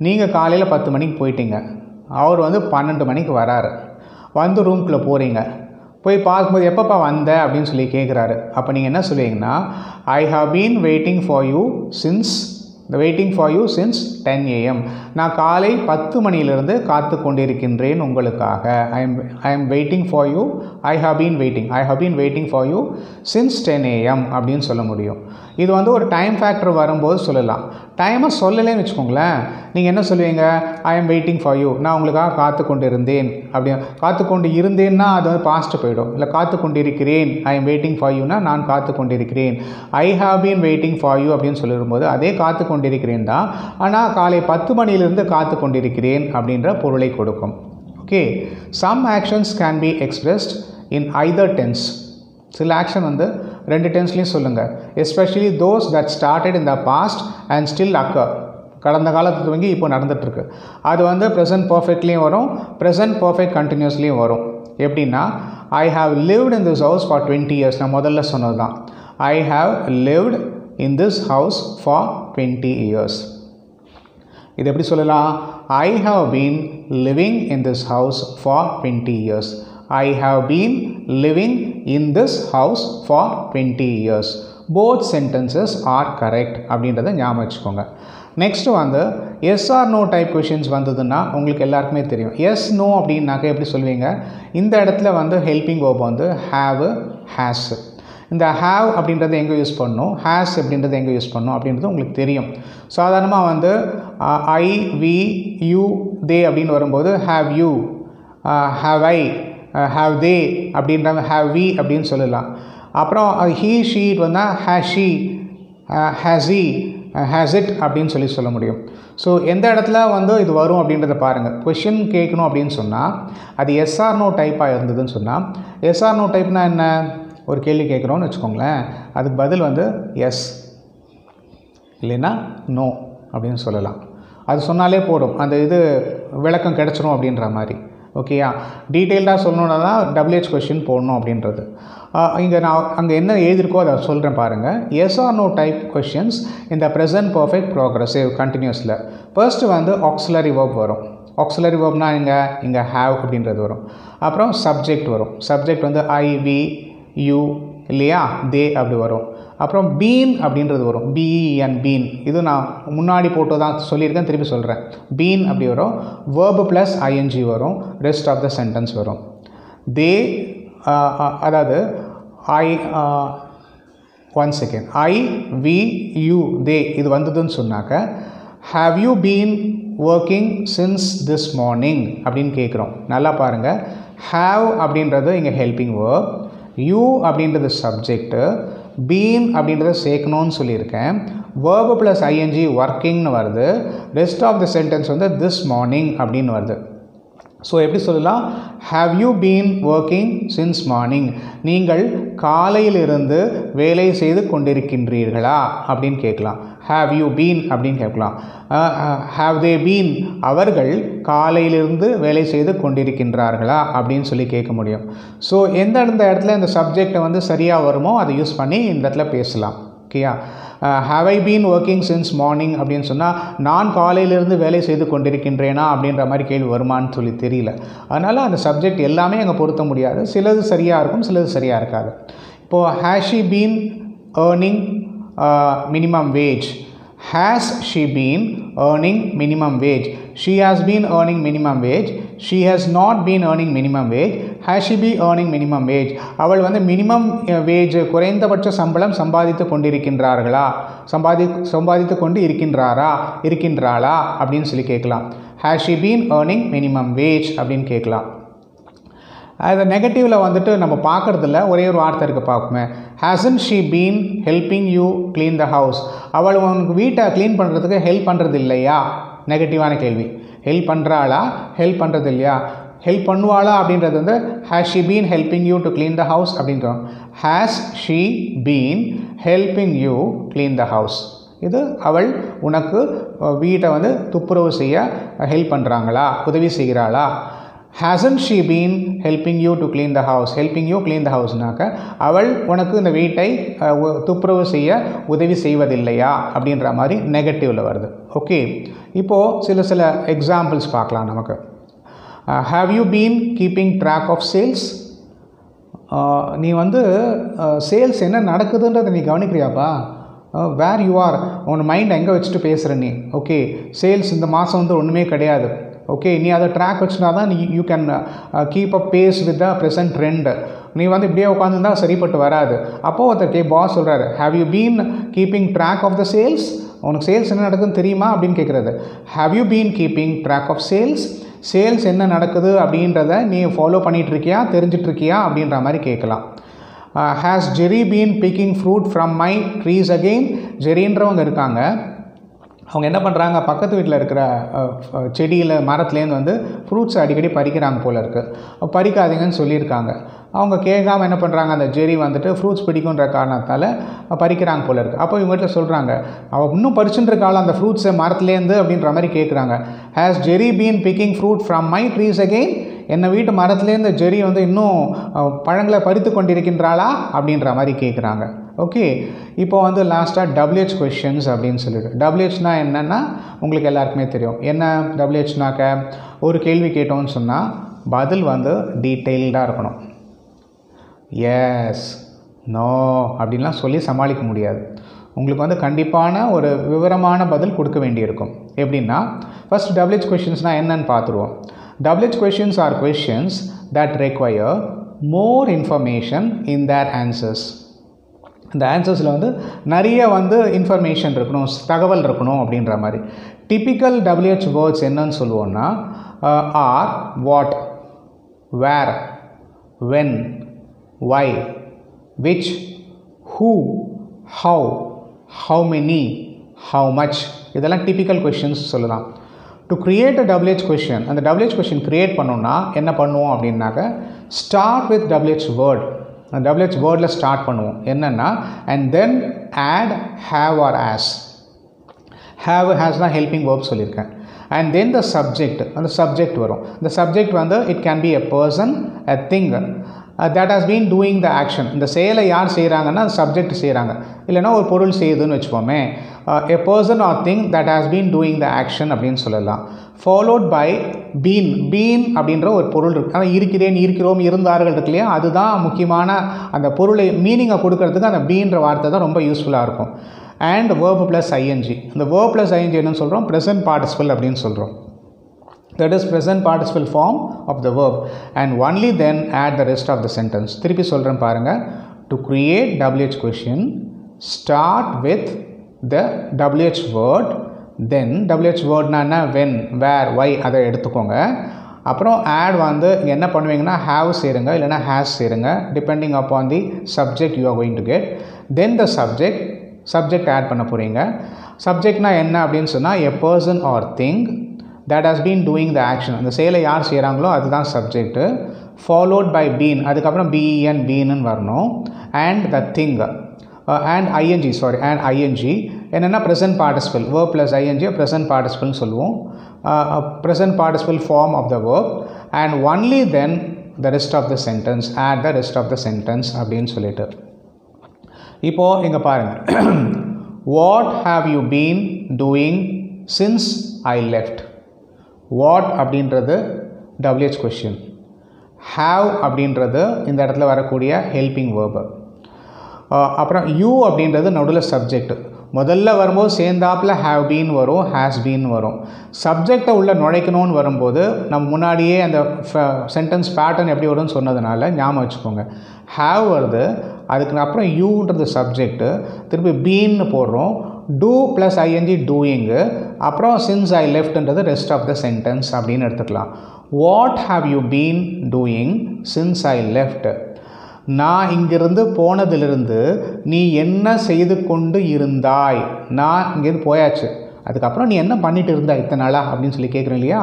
நீங்கள் காலையில் 10 மணிக்கு போயிட்டீங்க, அவர் வந்து 12 மணிக்கு வராரு. வந்து ரூம்குள்ளே போகிறீங்க, போய் பார்க்கும்போது எப்பப்பா வந்த அப்படின்னு சொல்லி கேட்குறாரு. அப்போ நீங்கள் என்ன சொல்லுவீங்கன்னா, I have been waiting for you since 10 AM. நான் காலை 10 மணியிலிருந்து காத்து கொண்டிருக்கின்றேன் உங்களுக்காக. I am waiting for you. I have been waiting for you since 10 AM அப்படின்னு சொல்ல முடியும். இது வந்து ஒரு டைம் ஃபேக்டர் வரும்போது சொல்லலாம். டைமை சொல்லலைன்னு வச்சுக்கோங்களேன், நீங்கள் என்ன சொல்லுவீங்க, I am waiting for you, நான் உங்களுக்காக காத்து கொண்டு இருந்தேன் அப்படின். காத்து கொண்டு இருந்தேன்னா அது வந்து பாஸ்ட்டு போயிடும். இல்லை, காத்து கொண்டிருக்கிறேன், ஐ எம் வெயிட்டிங் ஃபார் யூனா நான் காத்து கொண்டிருக்கிறேன். I have been waiting for you அப்படின்னு சொல்லிடும்போது அதே காத்து கொண்டிருக்கிறேன் தான், ஆனால் காலை 10 மணியிலிருந்து காத்து கொண்டிருக்கிறேன் அப்படின்ற பொருளை கொடுக்கும். Okay, some actions can be expressed in either tense. சில ஆக்ஷன் வந்து 2 டென்ஸ்லையும் சொல்லுங்கள். Especially those that started in the past and still occur. கடந்த காலத்து துவங்கி இப்போ நடந்துகிட்ருக்கு. அது வந்து ப்ரெசன்ட் பர்ஃபெக்ட்லேயும் வரும், ப்ரெசன்ட் பர்ஃபெக்ட் கண்டினியூஸ்லேயும் வரும். எப்படின்னா, I have lived in this house for 20 years. நான் முதல்ல சொன்னது தான், I have lived in this house for 20 years. இது எப்படி சொல்லலாம், I have been living in this house for 20 years. I have been living in this house for 20 years. Both sentences are correct அப்படின்றத ஞாபகம் வச்சுக்கோங்க. நெக்ஸ்ட்டு வந்து yes or no type questions வந்ததுன்னா உங்களுக்கு எல்லாருக்குமே தெரியும். எஸ் நோ அப்படின்னாக்க எப்படி சொல்லுவீங்க, இந்த இடத்துல வந்து ஹெல்பிங் வேர்ப் வந்து ஹாவ், ஹேஸ். இந்த ஹாவ் அப்படின்றத எங்கே யூஸ் பண்ணணும், ஹேஸ் அப்படின்றத எங்கே யூஸ் பண்ணணும் அப்படின்றது உங்களுக்கு தெரியும். சாதாரணமாக வந்து ஐ, வி, யூ, தே அப்படின்னு வரும்போது have you, have I, have they அப்படின்றாங்க, ஹாவ் வி அப்படின்னு சொல்லலாம். அப்புறம் ஹீ, ஷீ வந்தால் has she, has he, has it அப்படின்னு சொல்லி சொல்ல முடியும். ஸோ எந்த இடத்துல வந்து இது வரும் அப்படின்றத பாருங்கள். கொஷின் கேட்கணும் அப்படின்னு சொன்னால் அது எஸ்ஆர்னோ டைப்பாக இருந்ததுன்னு சொன்னால், எஸ்ஆர்னோ டைப்னால் என்ன, ஒரு கேள்வி கேட்குறோன்னு வச்சுக்கோங்களேன், அதுக்கு பதில் வந்து எஸ் இல்லைன்னா நோ அப்படின்னு சொல்லலாம். அது சொன்னாலே போடும், அந்த இது விளக்கம் கிடச்சிரும் அப்படின்ற மாதிரி. ஓகேயா, டீட்டெயில்டாக சொல்லணுன்னா தான் டபிள்யூஹெச் கொஷின் போடணும் அப்படின்றது. இங்கே நான் அங்கே என்ன எழுதியிருக்கோ அதை சொல்கிறேன் பாருங்கள். Yes or no type questions இந்த ப்ரெசன்ட் பர்ஃபெக்ட் ப்ராக்ரஸிவ் கண்டினியூஸில் ஃபர்ஸ்ட்டு வந்து ஆக்ஸிலரி வேர்ப் வரும். ஆக்ஸிலரி வேர்ப்னா இங்கே ஹேவ் அப்படின்றது வரும். அப்புறம் சப்ஜெக்ட் வரும். சப்ஜெக்ட் வந்து ஐ, வி, யூ இல்லையா, தே அப்படி வரும். அப்புறம் பீன் அப்படின்றது வரும், பிஇஎன் பீன். இது நான் முன்னாடி போட்டு தான் சொல்லியிருக்கேன், திருப்பி சொல்கிறேன். பீன் அப்படி வரும். வேர்பு ப்ளஸ் ஐஎன்ஜி வரும். ரெஸ்ட் ஆஃப் த சென்டென்ஸ் வரும். தே, அதாவது I, one second, I, we, you, they இது வந்ததுன்னு சொன்னாக்க, have you been working since this morning அப்படின்னு கேட்குறோம். நல்லா பாருங்கள், ஹாவ் அப்படின்றது இங்கே ஹெல்பிங் வேர்ப், யூ அப்படின்றது சப்ஜெக்ட்டு, பீன் அப்படின்றத சேர்க்கணும்னு சொல்லியிருக்கேன். வேர்பு ப்ளஸ் ஐஎன்ஜி ஒர்க்கிங்னு வருது. ரெஸ்ட் ஆஃப் த சென்டென்ஸ் வந்து திஸ் மார்னிங் அப்படின்னு வருது. ஸோ எப்படி சொல்லலாம், have you been working since morning, நீங்கள் காலையிலிருந்து வேலை செய்து கொண்டிருக்கின்றீர்களா அப்படின்னு கேட்கலாம். ஹாவ் யூ பீன் அப்படின்னு கேட்கலாம். ஹாவ் தே பீன், அவர்கள் காலையிலிருந்து வேலை செய்து கொண்டிருக்கின்றார்களா அப்படின்னு சொல்லி கேட்க முடியும். ஸோ எந்தெந்த இடத்துல இந்த சப்ஜெக்டை வந்து சரியாக வருமோ அதை யூஸ் பண்ணி இந்த இடத்துல பேசலாம். ஓகேயா, have I been working since morning அப்படின்னு சொன்னால் நான் காலையிலிருந்து வேலை செய்து கொண்டிருக்கின்றேனா அப்படின்ற மாதிரி கேள்வி வருமானு சொல்லி தெரியல. அதனால் அந்த சப்ஜெக்ட் எல்லாமே அங்கே பொருத்த முடியாது. சிலது சரியாக இருக்கும், சிலது சரியாக இருக்காது. இப்போது has she been earning minimum wage, has she been earning minimum wage, she has been earning minimum wage, she has not been earning minimum wage, has she be earning minimum wage, அவள் வந்து minimum wage குறைந்தபட்ச சம்பளம் சம்பாதித்து கொண்டிருக்கின்றார்களா, சம்பாதித்து கொண்டு இருக்கின்றாளா அப்படின்னு சொல்லி கேட்கலாம். Has she been earning minimum wage அப்படின்னு கேட்கலாம். அது நெகட்டிவில் வந்துட்டு நம்ம பார்க்குறதில்ல, ஒரே ஒரு வார்த்தை இருக்குது, பார்க்குமே. Hasn't she been helping you clean the house, அவள் உனக்கு வீட்டை க்ளீன் பண்ணுறதுக்கு ஹெல்ப் பண்ணுறது இல்லையா, நெகட்டிவான கேள்வி. ஹெல்ப் பண்ணுறாளா, ஹெல்ப் பண்ணுறது இல்லையா, ஹெல்ப் பண்ணுவாளா அப்படின்றது வந்து has she been helping you to clean the house அப்படின்றோம். Has she been helping you clean the house, இது அவள் உனக்கு வீட்டை வந்து துப்புரவு செய்ய ஹெல்ப் பண்ணுறாங்களா, உதவி செய்கிறாளா. hasn't she been helping you to clean the house? Helping you clean the house நாக்க அவள் உனக்கு இந்த வீட்டை துப்புரவு செய்ய உதவி செய்வதில்லையா அப்படிங்கற மாதிரி நெகட்டிவ்ல வருது. ஓகே, இப்போ சில examples பார்க்கலாம் நமக்கு. Have you been keeping track of sales? நீ வந்து சேல்ஸ் என்ன நடக்குதுன்றதை நீ கவனிக்கறியாப்பா? Where you are, உன் மைண்ட் எங்க வச்சிட்டு பேசுற நீ? ஓகே, சேல்ஸ் இந்த மாசம் வந்து ஒண்ணுமே கிடையாது. Okay, நீ அத track வச்சினா தான் you can keep up pace with the present trend. நீ வந்து இப்படியே உட்கார்ந்தா சரிப்பட்டு வராது. அப்போ ஒருத்தர் பாஸ் சொல்றாரு, have you been keeping track of the sales? உங்களுக்கு சேல்ஸ் என்ன நடக்குதுன்னு தெரியுமா அப்படிን கேக்குறாரு. Have you been keeping track of sales? Sales என்ன நடக்குது அப்படின்றதை நீ ஃபாலோ பண்ணிட்டு இருக்கியா தெரிஞ்சிட்டு இருக்கியா அப்படின்ற மாதிரி கேட்கலாம். Has Jerry been picking fruit from my trees again? ஜெரின்றவங்க இருக்காங்க. அவங்க என்ன பண்றாங்க, பக்கத்து வீட்ல இருக்கிற செடியில மரத்துல வந்து fruits அடிக்கடி பறிக்கறாங்க போல இருக்கு. பறிக்காதீங்கன்னு சொல்லி இருக்காங்க. அவங்க கேட்காம என்ன பண்றாங்க, அந்த ஜெரி வந்துட்டு fruits பிடிக்கும்ன்ற காரணத்தால பறிக்கறாங்க போல இருக்கு. அப்போ இவங்க கிட்ட சொல்றாங்க, அவ இன்னும் பறிச்சிட்டு இருக்கால அந்த fruits மரத்துல இருந்து அப்படின்ற மாதிரி கேக்குறாங்க. Has Jerry been picking fruit from my trees again? என்ன வீட்டு மரத்துல இருந்து ஜெரி வந்து இன்னும் பழங்களை பறித்து கொண்டிருக்கிறாளா அப்படின்ற மாதிரி கேக்குறாங்க. ஓகே, இப்போ வந்து லாஸ்டா WH क्वेश्चंस அப்படினு சொல்லிடுறோம். WH னா என்னன்னா உங்களுக்கு எல்லாருக்குமே தெரியும். என்ன WH னாக்க ஒரு கேள்வி கேட்டோம்னு சொன்னா பதில் வந்து டீடைல்டா இருக்கணும். எஸ் நோ அப்படிலாம் சொல்லி சமாளிக்க முடியாது. உங்களுக்கு வந்து கண்டிப்பான ஒரு விவரமான பதில் கொடுக்க வேண்டியிருக்கும். எப்படின்னா ஃபர்ஸ்ட் WH क्वेश्चंस னா என்னன்னு பாத்துருவோம். WH questions are questions that require more information in their answers. The answers la nariya information irukkanum thagaval irukkanum abindra mari. Typical WH words enna nu solluvorna are what, where, when, why, which, who, how many, how much. idella typical questions sollalam. To create a WH question, and the WH question create pannona enna pannuvom abindra, start with WH word. WH word la start பண்ணுவோம். என்னன்னா and then add have or as. Have has na helping verb சொல்லிருக்கேன். And then the subject, அந்த subject வரும். The subject வந்து it can be a person, a thing that has been doing the action. இந்த செயலை யார் செய்றாங்கன்னா subject செய்றாங்க. இல்லனா ஒரு பொருள் செய்யுதுன்னு வெச்சுப்போமே. A person or thing that has been doing the action அப்படினு சொல்லலாம். Followed by been அப்படிங்கற ஒரு பொருள் இருக்கு. அத இருக்கிறேன் இருக்கிறோம் இருந்தார்கள் இருக்கலையா, அதுதான் முக்கியமான அந்த பொருளை மீனிங்கை கொடுக்கிறதுக்கு அந்த beenன்ற வார்த்தை தான் ரொம்ப யூஸ்ஃபுல்லா இருக்கும். And verb plus ing. அந்த verb plus ing என்ன சொல்றோம், present participle அப்படினு சொல்றோம். That is present participle form of the verb, and only then add the rest of the sentence. திருப்பி சொல்றேன் பாருங்க. To create WH question, start with the WH word, then WH word na na when, where, why அதை எடுத்துக்கோங்க. அப்புறம் add வந்து என்ன பண்ணுவீங்கன்னா have சேருங்க இல்லனா has சேருங்க, depending upon the subject you are going to get. Then the subject add பண்ண போறீங்க. Subject na என்ன அப்படினு சொன்னா a person or thing that has been doing the action. அந்த செயலை யார் செய்றாங்களோ அதுதான் subject. Followed by been, அதுக்கு அப்புறம் been ன்னு வரணும். And the thing and ing என்னன்னா present participle, verb plus ing present participle னு சொல்லுவோம். Present participle form of the verb, and only then the rest of the sentence, add the rest of the sentence அப்படினு சொல்லிட்டு. இப்போ இங்க பாருங்க. What have you been doing since I left? What அப்படின்றது WH question. Have அப்படின்றது இந்த இடத்துல வரக்கூடிய helping verb. அப்புறம் you அப்படின்றது நடுவுல சப்ஜெக்ட். முதல்ல வரும்போது சேர்ந்தாப்புல have been வரும், has been வரும். சப்ஜெக்ட்டை உள்ள நுழைக்கணும்னு வரும்போது நம்ம முன்னாடியே அந்த சென்டென்ஸ் பேட்டர்ன் எப்படி வரும்னு சொன்னதுனால ஞாபகம் வச்சுக்கோங்க. have வருது, அதுக்கு அப்புறம் youன்றது சப்ஜெக்ட், திருப்பி beenன்னு போடுறோம், do plus ing doing, அப்புறம் since I leftன்றது rest of the sentence அப்படின்னு எடுத்துக்கலாம். What have you been doing since I left? நான் இங்கிருந்து போனதிலிருந்து நீ என்ன செய்து கொண்டு இருந்தாய்? நான் இங்கிருந்து போயாச்சு, அதுக்கப்புறம் நீ என்ன பண்ணிட்டு இருந்தா இத்தனை நாளா அப்படின்னு சொல்லி கேட்குறேன் இல்லையா.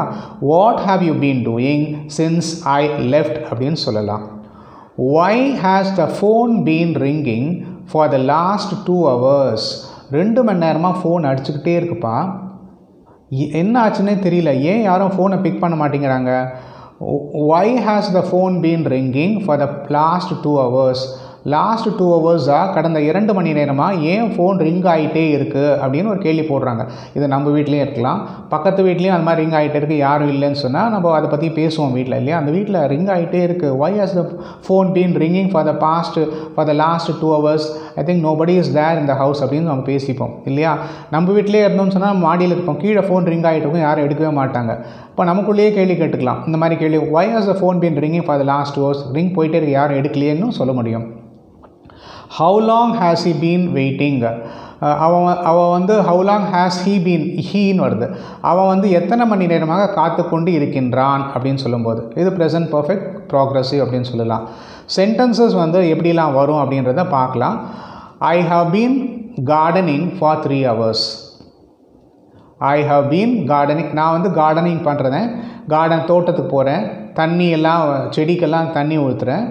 What have you been doing since I left அப்படின்னு சொல்லலாம். Why has the phone been ringing for the last 2 hours? 2 மணி நேரமாக ஃபோன் அடிச்சுக்கிட்டே இருக்குப்பா, என்ன ஆச்சுன்னே தெரியல, ஏன் யாரும் ஃபோனை பிக் பண்ண மாட்டேங்கிறாங்க? why has the phone been ringing for the last 2 hours? Last 2 hours கடந்த 2 மணி நேரமா ஏன் ஃபோன் ரிங் ஆயிட்டே இருக்கு அப்படினு ஒரு கேள்வி போடுறாங்க. இது நம்ம வீட்லயே இருக்கலாம், பக்கத்து வீட்லயும் அந்த மாதிரி ரிங் ஆயிட்டே இருக்கு, யாரும் இல்லைன்னு சொன்னா நம்ம அத பத்தி பேசுவோம் வீட்ல இல்லையா? அந்த வீட்ல ரிங் ஆயிட்டே இருக்கு. Why has the phone been ringing for the last 2 hours? I think nobody is there in the house அப்படினு நம்ம பேசிப்போம் இல்லையா? நம்ம வீட்லயே இருந்தோம்னு சொன்னா மாடியில இருப்போம், கீழ ஃபோன் ரிங் ஆயிட்டே இருக்கும், யாரும் எடுக்கவே மாட்டாங்க. இப்போ நமக்குள்ளேயே கேள்வி கேட்டுக்கலாம் இந்த மாதிரி கேள்வி, why has the phone been ringing for the last 2 hours? Ring போயிட்டே இருக்கு, யாரும் எடுக்கலையேன்னு சொல்ல முடியும். How long has he been waiting? அவன் வந்து how long has he been, ஹீன்னு வருது. அவன் வந்து எத்தனை மணி நேரமாக காத்து கொண்டு இருக்கின்றான் அப்படின்னு சொல்லும்போது இது ப்ரெசன்ட் பர்ஃபெக்ட் ப்ராக்ரெசிவ் அப்படின்னு சொல்லலாம். சென்டென்சஸ் வந்து எப்படிலாம் வரும் அப்படின்றத பார்க்கலாம். I have been gardening for 3 hours. I have been gardening, நான் வந்து கார்டனிங் பண்ணுறேன், கார்டன் தோட்டத்துக்கு போகிறேன், தண்ணி எல்லாம் செடிக்கெல்லாம் தண்ணி ஊற்றுறேன்,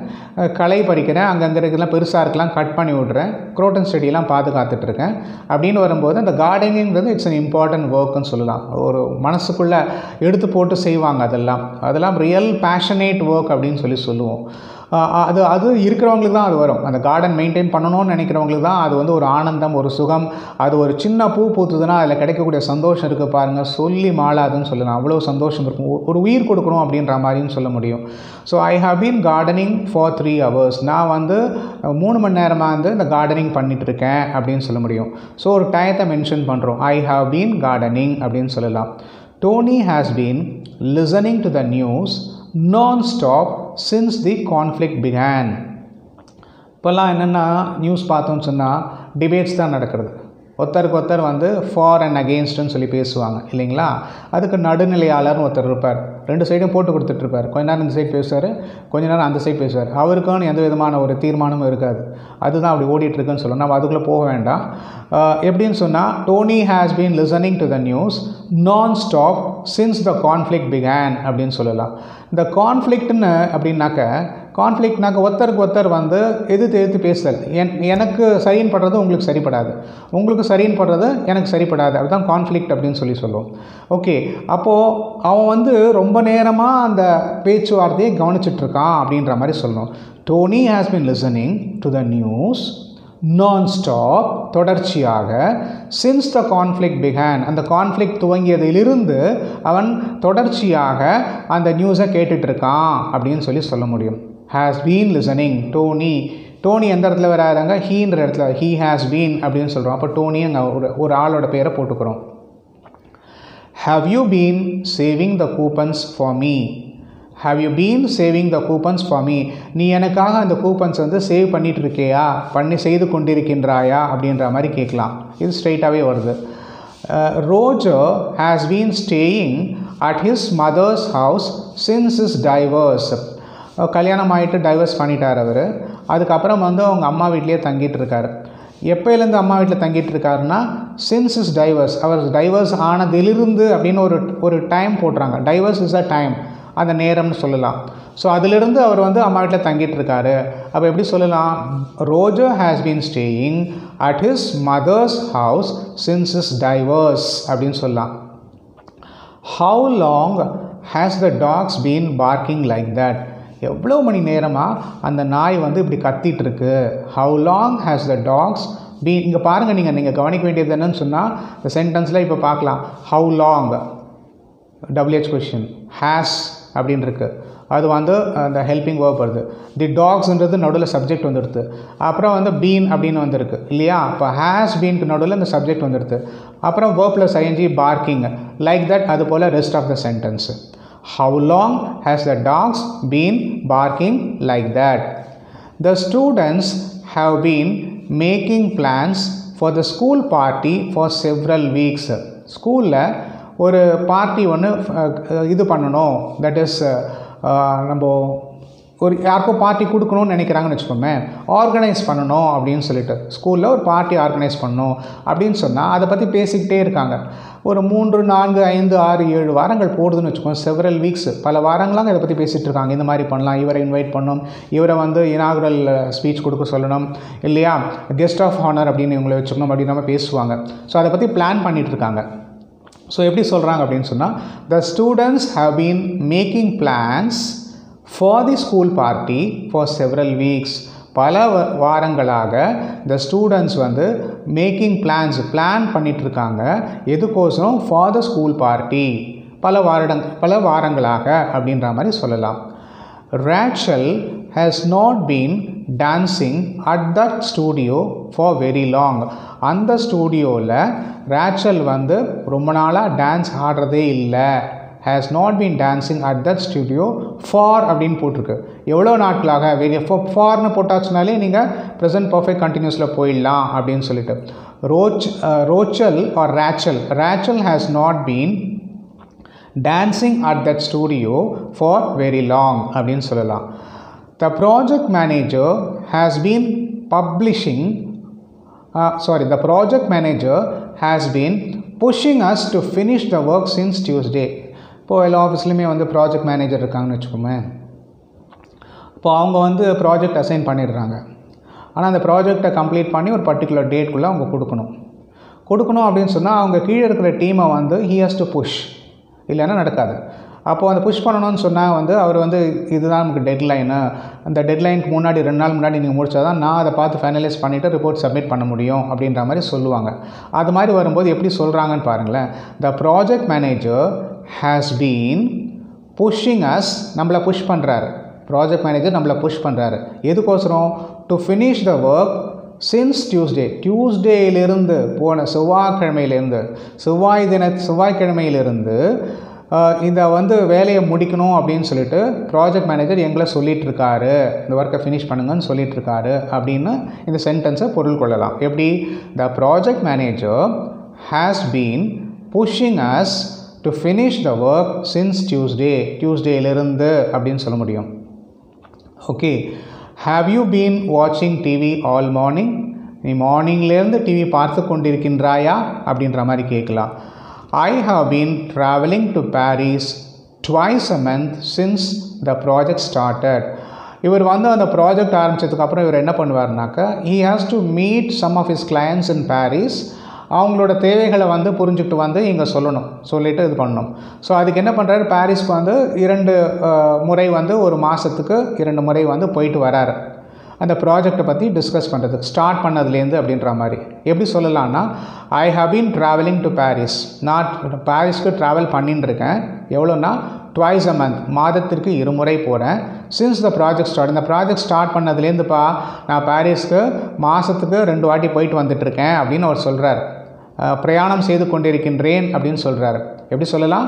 களை பறிக்கிறேன், அங்கங்கே இருக்கலாம் பெருசாக இருக்கலாம் கட் பண்ணி விட்றேன், குரோட்டன் செடியெல்லாம் பாதுகாத்துட்ருக்கேன் அப்படின்னு வரும்போது அந்த கார்டனிங்கிறது இட்ஸ் அன் இம்பார்ட்டன்ட் ஒர்க்குன்னு சொல்லலாம். ஒரு மனசுக்குள்ளே எடுத்து போட்டு செய்வாங்க, அதெல்லாம் ரியல் பேஷனேட் ஒர்க் அப்படின்னு சொல்லுவோம். அது இருக்கிறவங்களுக்கு தான் அது வரும். அந்த கார்டன் மெயின்டைன் பண்ணணும்னு நினைக்கிறவங்களுக்கு தான் அது வந்து ஒரு ஆனந்தம், ஒரு சுகம். அது ஒரு சின்ன பூ பூத்துதுன்னா அதில் கிடைக்கக்கூடிய சந்தோஷம் இருக்குது பாருங்கள், சொல்லி மாளாதுன்னு சொல்லலாம். அவ்வளோ சந்தோஷம் இருக்கும், ஒரு உயிர் கொடுக்கணும் அப்படின்ற மாதிரின்னு சொல்ல முடியும். So I have been gardening for 3 hours. நான் வந்து 3 மணி நேரமாக வந்து இந்த கார்டனிங் பண்ணிகிட்ருக்கேன் அப்படின்னு சொல்ல முடியும். ஸோ ஒரு டயத்தை மென்ஷன் பண்ணுறோம், ஐ ஹவ் பீன் கார்டனிங் அப்படின்னு சொல்லலாம். Tony has been listening to the news non-stop since the conflict began. இப்போல்லாம் என்னென்னா நியூஸ் பார்த்தோன்னு சொன்னால் டிபேட்ஸ் தான் நடக்கிறது. ஒருத்தருக்கு ஒருத்தர் வந்து ஃபார் அண்ட் அகெயின்ஸ்ட்னு சொல்லி பேசுவாங்க இல்லைங்களா? அதுக்கு நடுநிலையாளர்னு ஒருத்தர் இருப்பார், 2 சைடும் போட்டு கொடுத்துட்ருப்பார். கொஞ்ச நேரம் இந்த சைடு பேசுவார், கொஞ்ச நேரம் அந்த சைடு பேசுவார், அவருக்கான எந்த விதமான ஒரு தீர்மானமும் இருக்காது. அதுதான் அப்படி ஓடிட்டுருக்குன்னு சொல்லணும். நம்ம அதுக்குள்ளே போக வேண்டாம். எப்படின்னு சொன்னால் Tony has been listening to the news nonstop since the conflict began அப்படின்னு சொல்லலாம். இந்த கான்ஃப்ளிக்ட்னு அப்படின்னாக்க, கான்ஃப்ளிக்ட்னாக்க ஒருத்தருக்கு ஒருத்தர் வந்து எதிர்த்து எதிர்த்து பேசுதல். எனக்கு சரின்னு படுறது உங்களுக்கு சரிப்படாது, உங்களுக்கு சரின்னு படுறது எனக்கு சரிப்படாது, அதுதான் கான்ஃப்ளிக்ட் அப்படின்னு சொல்லுவோம். ஓகே, அப்போது அவன் வந்து ரொம்ப நேரமாக அந்த பேச்சுவார்த்தையை கவனிச்சிட்ருக்கான் அப்படின்ற மாதிரி சொல்லணும். Tony has been listening to the news nonstop, தொடர்ச்சியாக, சின்ஸ் த கான்ஃப்ளிக்ட் பிகான், அந்த கான்ஃப்ளிக்ட் துவங்கியதிலிருந்து அவன் தொடர்ச்சியாக அந்த நியூஸை கேட்டுட்ருக்கான் அப்படின்னு சொல்ல முடியும். has been listening, டோனி எந்த இடத்துல வராங்க, ஹீன்ற இடத்துல he has been அப்படின்னு சொல்கிறோம். அப்போ டோனி அங்கே ஒரு ஆளோட பேரை போட்டுக்கிறோம். have you been saving the coupons for me? have you been saving the coupons for me? நீ எனக்காக அந்த கூப்பன்ஸ் வந்து சேவ் பண்ணிகிட்டு இருக்கியா, செய்து கொண்டிருக்கின்றாயா அப்படின்ற மாதிரி கேட்கலாம். இது ஸ்ட்ரெயிட்டாகவே வருது. Roger has been staying at his mother's house since his divorce. கல்யாணம் ஆகிட்டு டைவர்ஸ் பண்ணிட்டார் அவர். அதுக்கப்புறம் வந்து அவங்க அம்மா வீட்லேயே தங்கிட்டு இருக்கார். எப்போலேருந்து அம்மா வீட்டில் தங்கிட்டு இருக்காருன்னா சின்ஸ் இஸ் டைவர்ஸ், அவர் டைவர்ஸ் ஆனதிலிருந்து அப்படின்னு ஒரு டைம் போடுறாங்க. டைவர்ஸ் இஸ் அ டைம், அந்த நேரம்னு சொல்லலாம். ஸோ அதிலிருந்து அவர் வந்து அம்மா வீட்டில் தங்கிட்டு இருக்காரு. அப்போ எப்படி சொல்லலாம், Roger has been staying at his mother's house since is divorce அப்படின்னு சொல்லலாம். How long has the dogs been barking like that? எவ்வளோ மணி நேரமாக அந்த நாய் வந்து இப்படி கத்திகிட்ருக்கு. How long has the dogs been, இங்கே பாருங்கள், நீங்கள் கவனிக்க வேண்டியது என்னன்னு சொன்னால் இந்த சென்டென்ஸில் இப்போ பார்க்கலாம். How long WH question, has அப்படின்னு இருக்குது, அது வந்து அந்த ஹெல்பிங் வேர்ப் வருது. தி டாக்ஸ்ன்றது நடுவில் சப்ஜெக்ட் வந்துடுது. அப்புறம் வந்து பீன் அப்படின்னு வந்துருக்கு இல்லையா? இப்போ ஹேஸ் பீனுக்கு நடுவில் அந்த சப்ஜெக்ட் வந்துடுது. அப்புறம் verb plus ING barking like that, அது போல் rest of the sentence. How long has the dogs been barking like that? The students have been making plans for the school party for several weeks. School la oru party one idu pannano, that is nambo ஒரு யாருக்கும் party கொடுக்கணும்னு நினைக்கிறாங்கன்னு வச்சுக்கோமே, organise பண்ணணும் அப்படின்னு சொல்லிட்டு ஸ்கூலில் ஒரு party organise பண்ணணும் அப்படின்னு சொன்னால் அதை பற்றி பேசிக்கிட்டே இருக்காங்க. ஒரு 3, 4, 5, 6, 7 வாரங்கள் போடுதுன்னு வச்சுக்கோங்க. செவரல் வீக்ஸ், பல வாரங்களாக இதை பற்றி பேசிகிட்டு இருக்காங்க. இந்த மாதிரி பண்ணலாம், இவரை இன்வைட் பண்ணணும், இவரை வந்து இனாகுரல் ஸ்பீச் கொடுக்க சொல்லணும் இல்லையா, கெஸ்ட் ஆஃப் ஹானர் அப்படின்னு இவங்களை வச்சுக்கணும் அப்படின்னு நம்ம பேசுவாங்க. ஸோ அதை பற்றி பிளான் பண்ணிகிட்ருக்காங்க. So எப்படி சொல்றாங்க அப்படினு சொன்னா the students have been making plans for the school party for several weeks. பல வாரங்களாக the students வந்து making plans plan பண்ணிட்டு இருக்காங்க எதுக்கோசரம் for the school party பல வாரங்களாக அப்படின்ற மாதிரி சொல்லலாம். Rachel has not been dancing at that studio for very long. அந்த ஸ்டுடியோல ராச்சல் வந்து ரொம்ப நாளா டான்ஸ் ஆடுறதே இல்லை. Has not been dancing at that studio for அப்படினு போட்டுருக்கு. எவ்வளோ நாட்களாக ஃபார்னு போட்டாச்சுனாலே நீங்கள் ப்ரெசன்ட் பர்ஃபெக்ட் கண்டினியூஸில் போயிடலாம் அப்படின்னு சொல்லிட்டு Rachel has not been dancing at that studio for very long அப்படினு சொல்லலாம். The project manager has been pushing us to finish the work since Tuesday. இப்போ எல்லா ஆஃபீஸ்லையுமே வந்து ப்ராஜெக்ட் மேனேஜர் இருக்காங்கன்னு வச்சுக்கோமே. இப்போ அவங்க வந்து ப்ராஜெக்ட் அசைன் பண்ணிடுறாங்க. ஆனால் அந்த ப்ராஜெக்டை கம்ப்ளீட் பண்ணி ஒரு பர்டிகுலர் டேட்குள்ளே அவங்க கொடுக்கணும் அப்படின்னு சொன்னால் அவங்க கீழே இருக்கிற டீமை வந்து he has to push, இல்லைன்னா நடக்காது. அப்போது அந்த புஷ் பண்ணணும்னு சொன்னால் வந்து அவர் வந்து இதுதான் நமக்கு டெட்லைனு, அந்த டெட்லைனுக்கு முன்னாடி 2 நாள் முன்னாடி நீங்கள் முடிச்சா தான் நான் அதை பார்த்து ஃபைனலைஸ் பண்ணிவிட்டு ரிப்போர்ட் சப்மிட் பண்ண முடியும் அப்படின்ற மாதிரி சொல்லுவாங்க. அது மாதிரி வரும்போது எப்படி சொல்கிறாங்கன்னு பாருங்களேன். The project manager has been pushing us, நம்மளை புஷ் பண்ணுறாரு ப்ராஜெக்ட் மேனேஜர், நம்மளை புஷ் பண்ணுறாரு எதுக்கோசரம் to finish the work since டியூஸ்டேயிலிருந்து போன செவ்வாய்க்கிழமையிலிருந்து இதை வந்து வேலையை முடிக்கணும் அப்படின்னு சொல்லிட்டு ப்ராஜெக்ட் மேனேஜர் எங்களை சொல்லிகிட்ருக்காரு, இந்த ஒர்க்கை ஃபினிஷ் பண்ணுங்கன்னு சொல்லிகிட்ருக்காரு அப்படின்னு இந்த சென்டென்ஸை பொருள் கொள்ளலாம். எப்படி the project manager has been pushing us to finish the work since டியூஸ்டேயிலிருந்து அப்படின்னு சொல்ல முடியும். ஓகே, ஹாவ் யூ பீன் வாட்சிங் டிவி ஆல் மார்னிங், நீ மார்னிங்லேருந்து டிவி பார்த்து கொண்டிருக்கின்றாயா அப்படின்ற மாதிரி கேட்கலாம். I have been traveling to Paris twice a month since the project started. இவர் வந்து அந்த ப்ராஜெக்ட் ஆரம்பித்ததுக்கப்புறம் இவர் என்ன பண்ணுவார்னாக்கா he has to meet some of his clients in Paris. அவங்களோட தேவைகளை வந்து புரிஞ்சுக்கிட்டு வந்து இங்கே சொல்லிவிட்டு இது பண்ணணும். ஸோ அதுக்கு என்ன பண்ணுறாரு, பாரிஸ்க்கு வந்து 2 முறை வந்து ஒரு மாதத்துக்கு 2 முறை வந்து போயிட்டு வராரு அந்த ப்ராஜெக்டை பற்றி டிஸ்கஸ் பண்ணுறதுக்கு ஸ்டார்ட் பண்ணதுலேருந்து அப்படின்ற மாதிரி. எப்படி சொல்லலான்னா I have been travelling to Paris, நான் பாரிஸ்க்கு ட்ராவல் பண்ணின்னு இருக்கேன். எவ்வளோன்னா twice a month, மாதத்திற்கு 2 முறை போகிறேன். சின்ஸ் த ப்ராஜெக்ட் ஸ்டார்ட், இந்த ப்ராஜெக்ட் ஸ்டார்ட் பண்ணதுலேருந்துப்பா நான் பாரிஸ்க்கு மாதத்துக்கு 2 வாட்டி போயிட்டு வந்துட்டுருக்கேன் அப்படின்னு அவர் சொல்கிறார். பிரயாணம் செய்து கொண்டிருக்கின்றேன் அப்படின்னு சொல்கிறார். எப்படி சொல்லலாம்,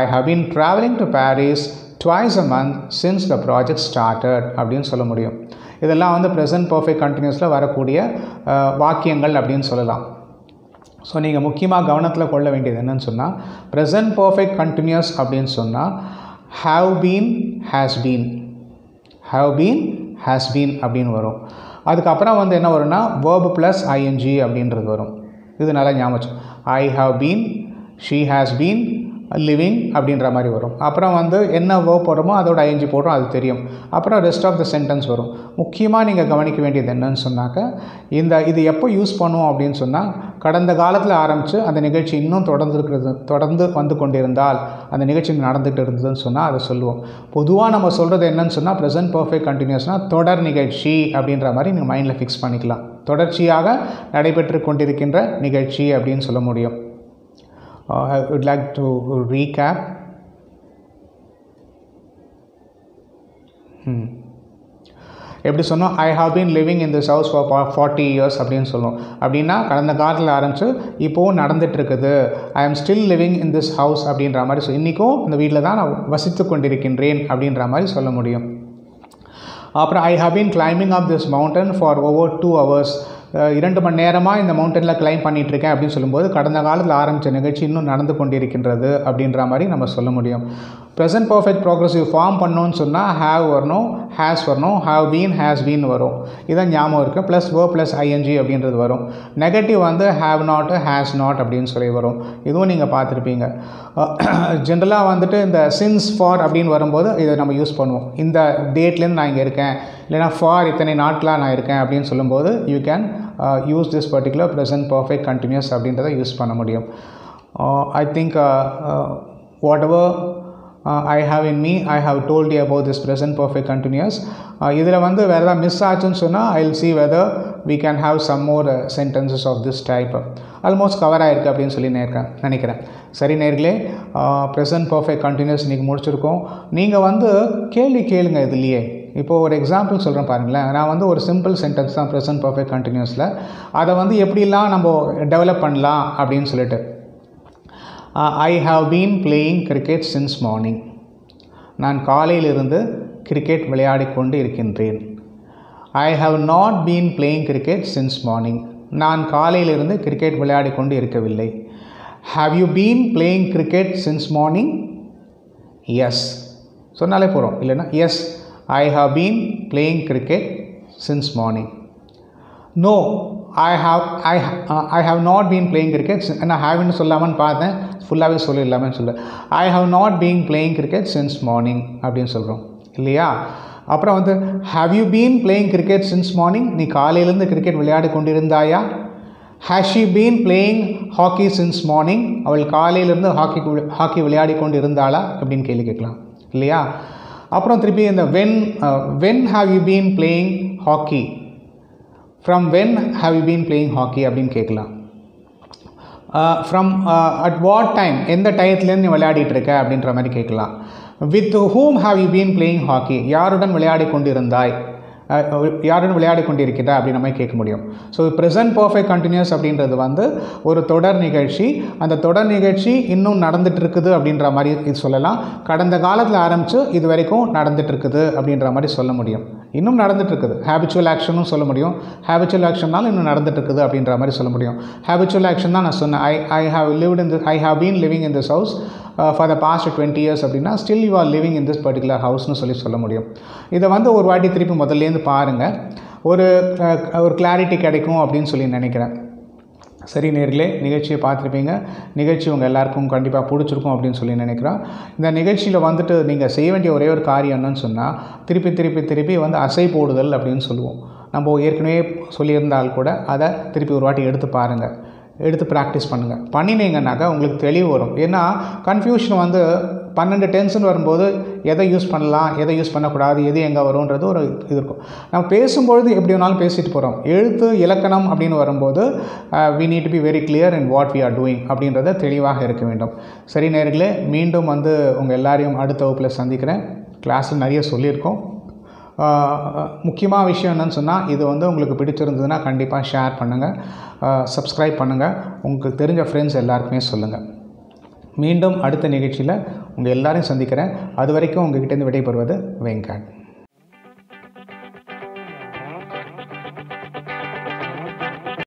I have been travelling to Paris twice a month since the project started அப்படின்னு சொல்ல முடியும். இதெல்லாம் வந்து ப்ரெசன்ட் பர்ஃபெக்ட் கண்டினியூஸில் வரக்கூடிய வாக்கியங்கள் அப்படின்னு சொல்லலாம். ஸோ நீங்கள் முக்கியமாக கவனத்தில் கொள்ள வேண்டியது என்னன்னு சொன்னால் ப்ரெசன்ட் பர்ஃபெக்ட் கண்டினியூஸ் அப்படின்னு சொன்னால் ஹாவ் பீன் ஹேஸ் பீன் அப்படின்னு வரும். அதுக்கப்புறம் வந்து என்ன வரும்னா வேர்பு ப்ளஸ் ஐஎன்ஜி அப்படின்றது வரும். இது நல்லா ஞாபகம், I have been, she has been living அப்படின்ற மாதிரி வரும். அப்புறம் வந்து என்ன வேர்ப் போடுறோமோ அதோட ஐஎன்ஜி போடுறோம், அது தெரியும். அப்புறம் ரெஸ்ட் ஆஃப் த சென்டென்ஸ் வரும். முக்கியமாக நீங்கள் கவனிக்க வேண்டியது என்னன்னு சொன்னாக்க இது எப்போ யூஸ் பண்ணுவோம் அப்படின்னு சொன்னால் கடந்த காலத்தில் ஆரம்பித்து அந்த நிகழ்ச்சி இன்னும் தொடர்ந்து வந்து கொண்டிருந்தால், அந்த நிகழ்ச்சி நடந்துகிட்டு இருந்ததுன்னு சொன்னால் அதை சொல்லுவோம். பொதுவாக நம்ம சொல்கிறது என்னன்னு சொன்னால் ப்ரெசன்ட் பர்ஃபெக்ட் கண்டினியூஸ்னால் தொடர் நிகழ்ச்சி அப்படின்ற மாதிரி நீங்கள் மைண்டில் ஃபிக்ஸ் பண்ணிக்கலாம். தொடர்ச்சியாக நடைபெற்று கொண்டிருக்கின்ற நிகழ்ச்சி அப்படின்னு சொல்ல முடியும். I would like to recap. எப்படி சொன்னோம், I have been living in this house for 40 years அப்படின்னு சொல்லுவோம். அப்படின்னா கடந்த காலத்தில் ஆரம்பித்து இப்போவும் நடந்துகிட்ருக்குது. I am still living in this house அப்படின்ற மாதிரி இன்றைக்கும் இந்த வீட்டில் தான் நான் வசித்து கொண்டிருக்கின்றேன் அப்படின்ற மாதிரி சொல்ல முடியும். அப்புறம் I have been climbing up this mountain for over 2 hours, 2 மணி நேரமாக இந்த மவுண்டனில் கிளைம் பண்ணிகிட்ருக்கேன் அப்படின்னு சொல்லும்போது கடந்த காலத்தில் ஆரம்பித்த நிகழ்ச்சி இன்னும் நடந்து கொண்டிருக்கின்றது அப்படின்ற மாதிரி நம்ம சொல்ல முடியும். ப்ரெசன்ட் பர்ஃபெக்ட் ப்ராக்ரஸிவ் ஃபார்ம் பண்ணோன்னு சொன்னால் ஹேவ் வரணும், ஹேவ் பீன் ஹேஸ் பீன் வரும். இதான் ஞாபகம் இருக்குது. ப்ளஸ் வேர்ப் ப்ளஸ் ஐஎன்ஜி அப்படின்றது வரும். நெகட்டிவ் வந்து ஹேவ் நாட், ஹேஸ் நாட் அப்படின்னு சொல்லி வரும். இதுவும் நீங்கள் பார்த்துருப்பீங்க. ஜென்ரலாக வந்துட்டு இந்த சின்ஸ் ஃபார் அப்படின்னு வரும்போது இதை நம்ம யூஸ் பண்ணுவோம். இந்த டேட்லேருந்து நான் இங்கே இருக்கேன், இல்லைனா ஃபார் இத்தனை நாட்களாக நான் இருக்கேன் அப்படின்னு சொல்லும்போது you can use this particular present perfect continuous அப்படின்றத யூஸ் பண்ண முடியும். I think whatever I have in me, I have told you about this present perfect continuous. Idhula vandu vera miss aachun sonna, I'll see whether we can have some more sentences of this type. Almost cover aayirukku appdin solli nenikiren. Sari nergale, present perfect continuous neenga mudichirukom. Neenga vandu kelvi kelunga idliye. இப்போ ஒரு example சொல்கிறேன் பாருங்களேன். நான் வந்து ஒரு simple sentence தான் present perfect கண்டினியூஸில், அதை வந்து எப்படிலாம் நம்ம டெவலப் பண்ணலாம் அப்படின்னு சொல்லிட்டு, I have been playing cricket since morning, நான் காலையிலிருந்து கிரிக்கெட் விளையாடிக்கொண்டு இருக்கின்றேன். I have not been playing cricket since morning, நான் காலையிலிருந்து கிரிக்கெட் விளையாடிக்கொண்டு இருக்கவில்லை. Have you been playing cricket since morning? Yes சொன்னாலே போகிறோம், இல்லைன்னா yes I have been playing cricket since morning. No, I have not been playing cricket. And I haven't sollaman paathen fullave sollilla solla. I have not been playing cricket since morning appdin solrom illaya. Apra vandu have you been playing cricket since morning? Ni kaalailendu cricket vilayadi kondirundaya. Has she been playing hockey since morning? Aval kaalailendu hockey vilayadi kondirundala appdin kelli kekkalam illaya. அப்புறம் திருப்பி இந்த when have you been playing hockey, from when have you been playing hockey அப்படின்னு கேட்கலாம். From at what time, எந்த டயத்துலேருந்து நீ விளையாடிட்டுருக்க அப்படின்ற மாதிரி கேட்கலாம். With whom have you been playing hockey, யாருடன் விளையாடி கொண்டிருந்தாய், யாருடன் விளையாடி கொண்டிருக்கிறா அப்படின்ற மாதிரி கேட்க முடியும். ஸோ ப்ரெசன்ட் பர்ஃபெக்ட் கண்டினியூஸ் அப்படின்றது வந்து ஒரு தொடர் நிகழ்ச்சி, அந்த தொடர் நிகழ்ச்சி இன்னும் நடந்துகிட்ருக்குது அப்படின்ற மாதிரி இது சொல்லலாம். கடந்த காலத்தில் ஆரம்பித்து இது வரைக்கும் நடந்துகிட்ருக்குது அப்படின்ற மாதிரி சொல்ல முடியும். இன்னும் நடந்துகிட்ருக்குது ஹேபிச்சுவல் ஆக்ஷனும் சொல்ல முடியும். ஹேபிச்சுவல் ஆக்ஷன்னாலும் இன்னும் நடந்துகிட்ருக்குது அப்படின்ற மாதிரி சொல்ல முடியும். ஹேபிச்சுவல் ஆக்ஷன் தான் நான் சொன்னேன், I have been living in this house for the past 20 years அப்படின்னா still you are living in this particular ஹவுஸ்னு சொல்லி சொல்ல முடியும். இதை வந்து ஒரு வாட்டி திருப்பி முதல்லேருந்து பாருங்கள், ஒரு கிளாரிட்டி கிடைக்கும் அப்படின்னு சொல்லி நினைக்கிறேன். சரி நேர்களே, நிகழ்ச்சியை பார்த்துருப்பீங்க. நிகழ்ச்சி உங்கள் எல்லாேருக்கும் கண்டிப்பாக பிடிச்சிருக்கும் அப்படின்னு சொல்லி நினைக்கிறோம். இந்த நிகழ்ச்சியில் வந்துட்டு நீங்கள் செய்ய வேண்டிய ஒரே ஒரு காரியம் என்னன்னு சொன்னால், திருப்பி திருப்பி திருப்பி வந்து அசை போடுதல் அப்படின்னு சொல்லுவோம். நம்ம ஏற்கனவே சொல்லியிருந்தால் கூட அதை திருப்பி ஒரு வாட்டி எடுத்து பாருங்கள், எடுத்து ப்ராக்டிஸ் பண்ணுங்கள். பண்ணினீங்கன்னாக்கா உங்களுக்கு தெளிவு வரும். ஏன்னா கன்ஃபியூஷன் வந்து 12 டென்ஸ்ன்னு வரும்போது எதை யூஸ் பண்ணலாம், எதை யூஸ் பண்ணக்கூடாது, எது எங்கே வரும்ன்றது ஒரு இது இருக்கும். நம்ம பேசும்பொழுது எப்படி வேணாலும் பேசிட்டு போகிறோம். எழுத்து இலக்கணம் அப்படின்னு வரும்போது we need to be very clear in what we are doing அப்படின்றத தெளிவாக இருக்க வேண்டும். சரி நேர்களே, மீண்டும் வந்து உங்கள் எல்லாரையும் அடுத்த வகுப்பில் சந்திக்கிறேன். கிளாஸில் நிறைய சொல்லியிருக்கோம். முக்கியமாக விஷயம் என்னன்னு சொன்னால், இது வந்து உங்களுக்கு பிடிச்சிருந்ததுன்னா கண்டிப்பாக ஷேர் பண்ணுங்கள், சப்ஸ்கிரைப் பண்ணுங்கள், உங்களுக்கு தெரிஞ்ச ஃப்ரெண்ட்ஸ் எல்லாருக்குமே சொல்லுங்கள். மீண்டும் அடுத்த நிகழ்ச்சியில் உங்கள் எல்லாரையும் சந்திக்கிறேன். அது வரைக்கும் உங்கள்கிட்டேருந்து விடைபெறுவது வெங்கட்.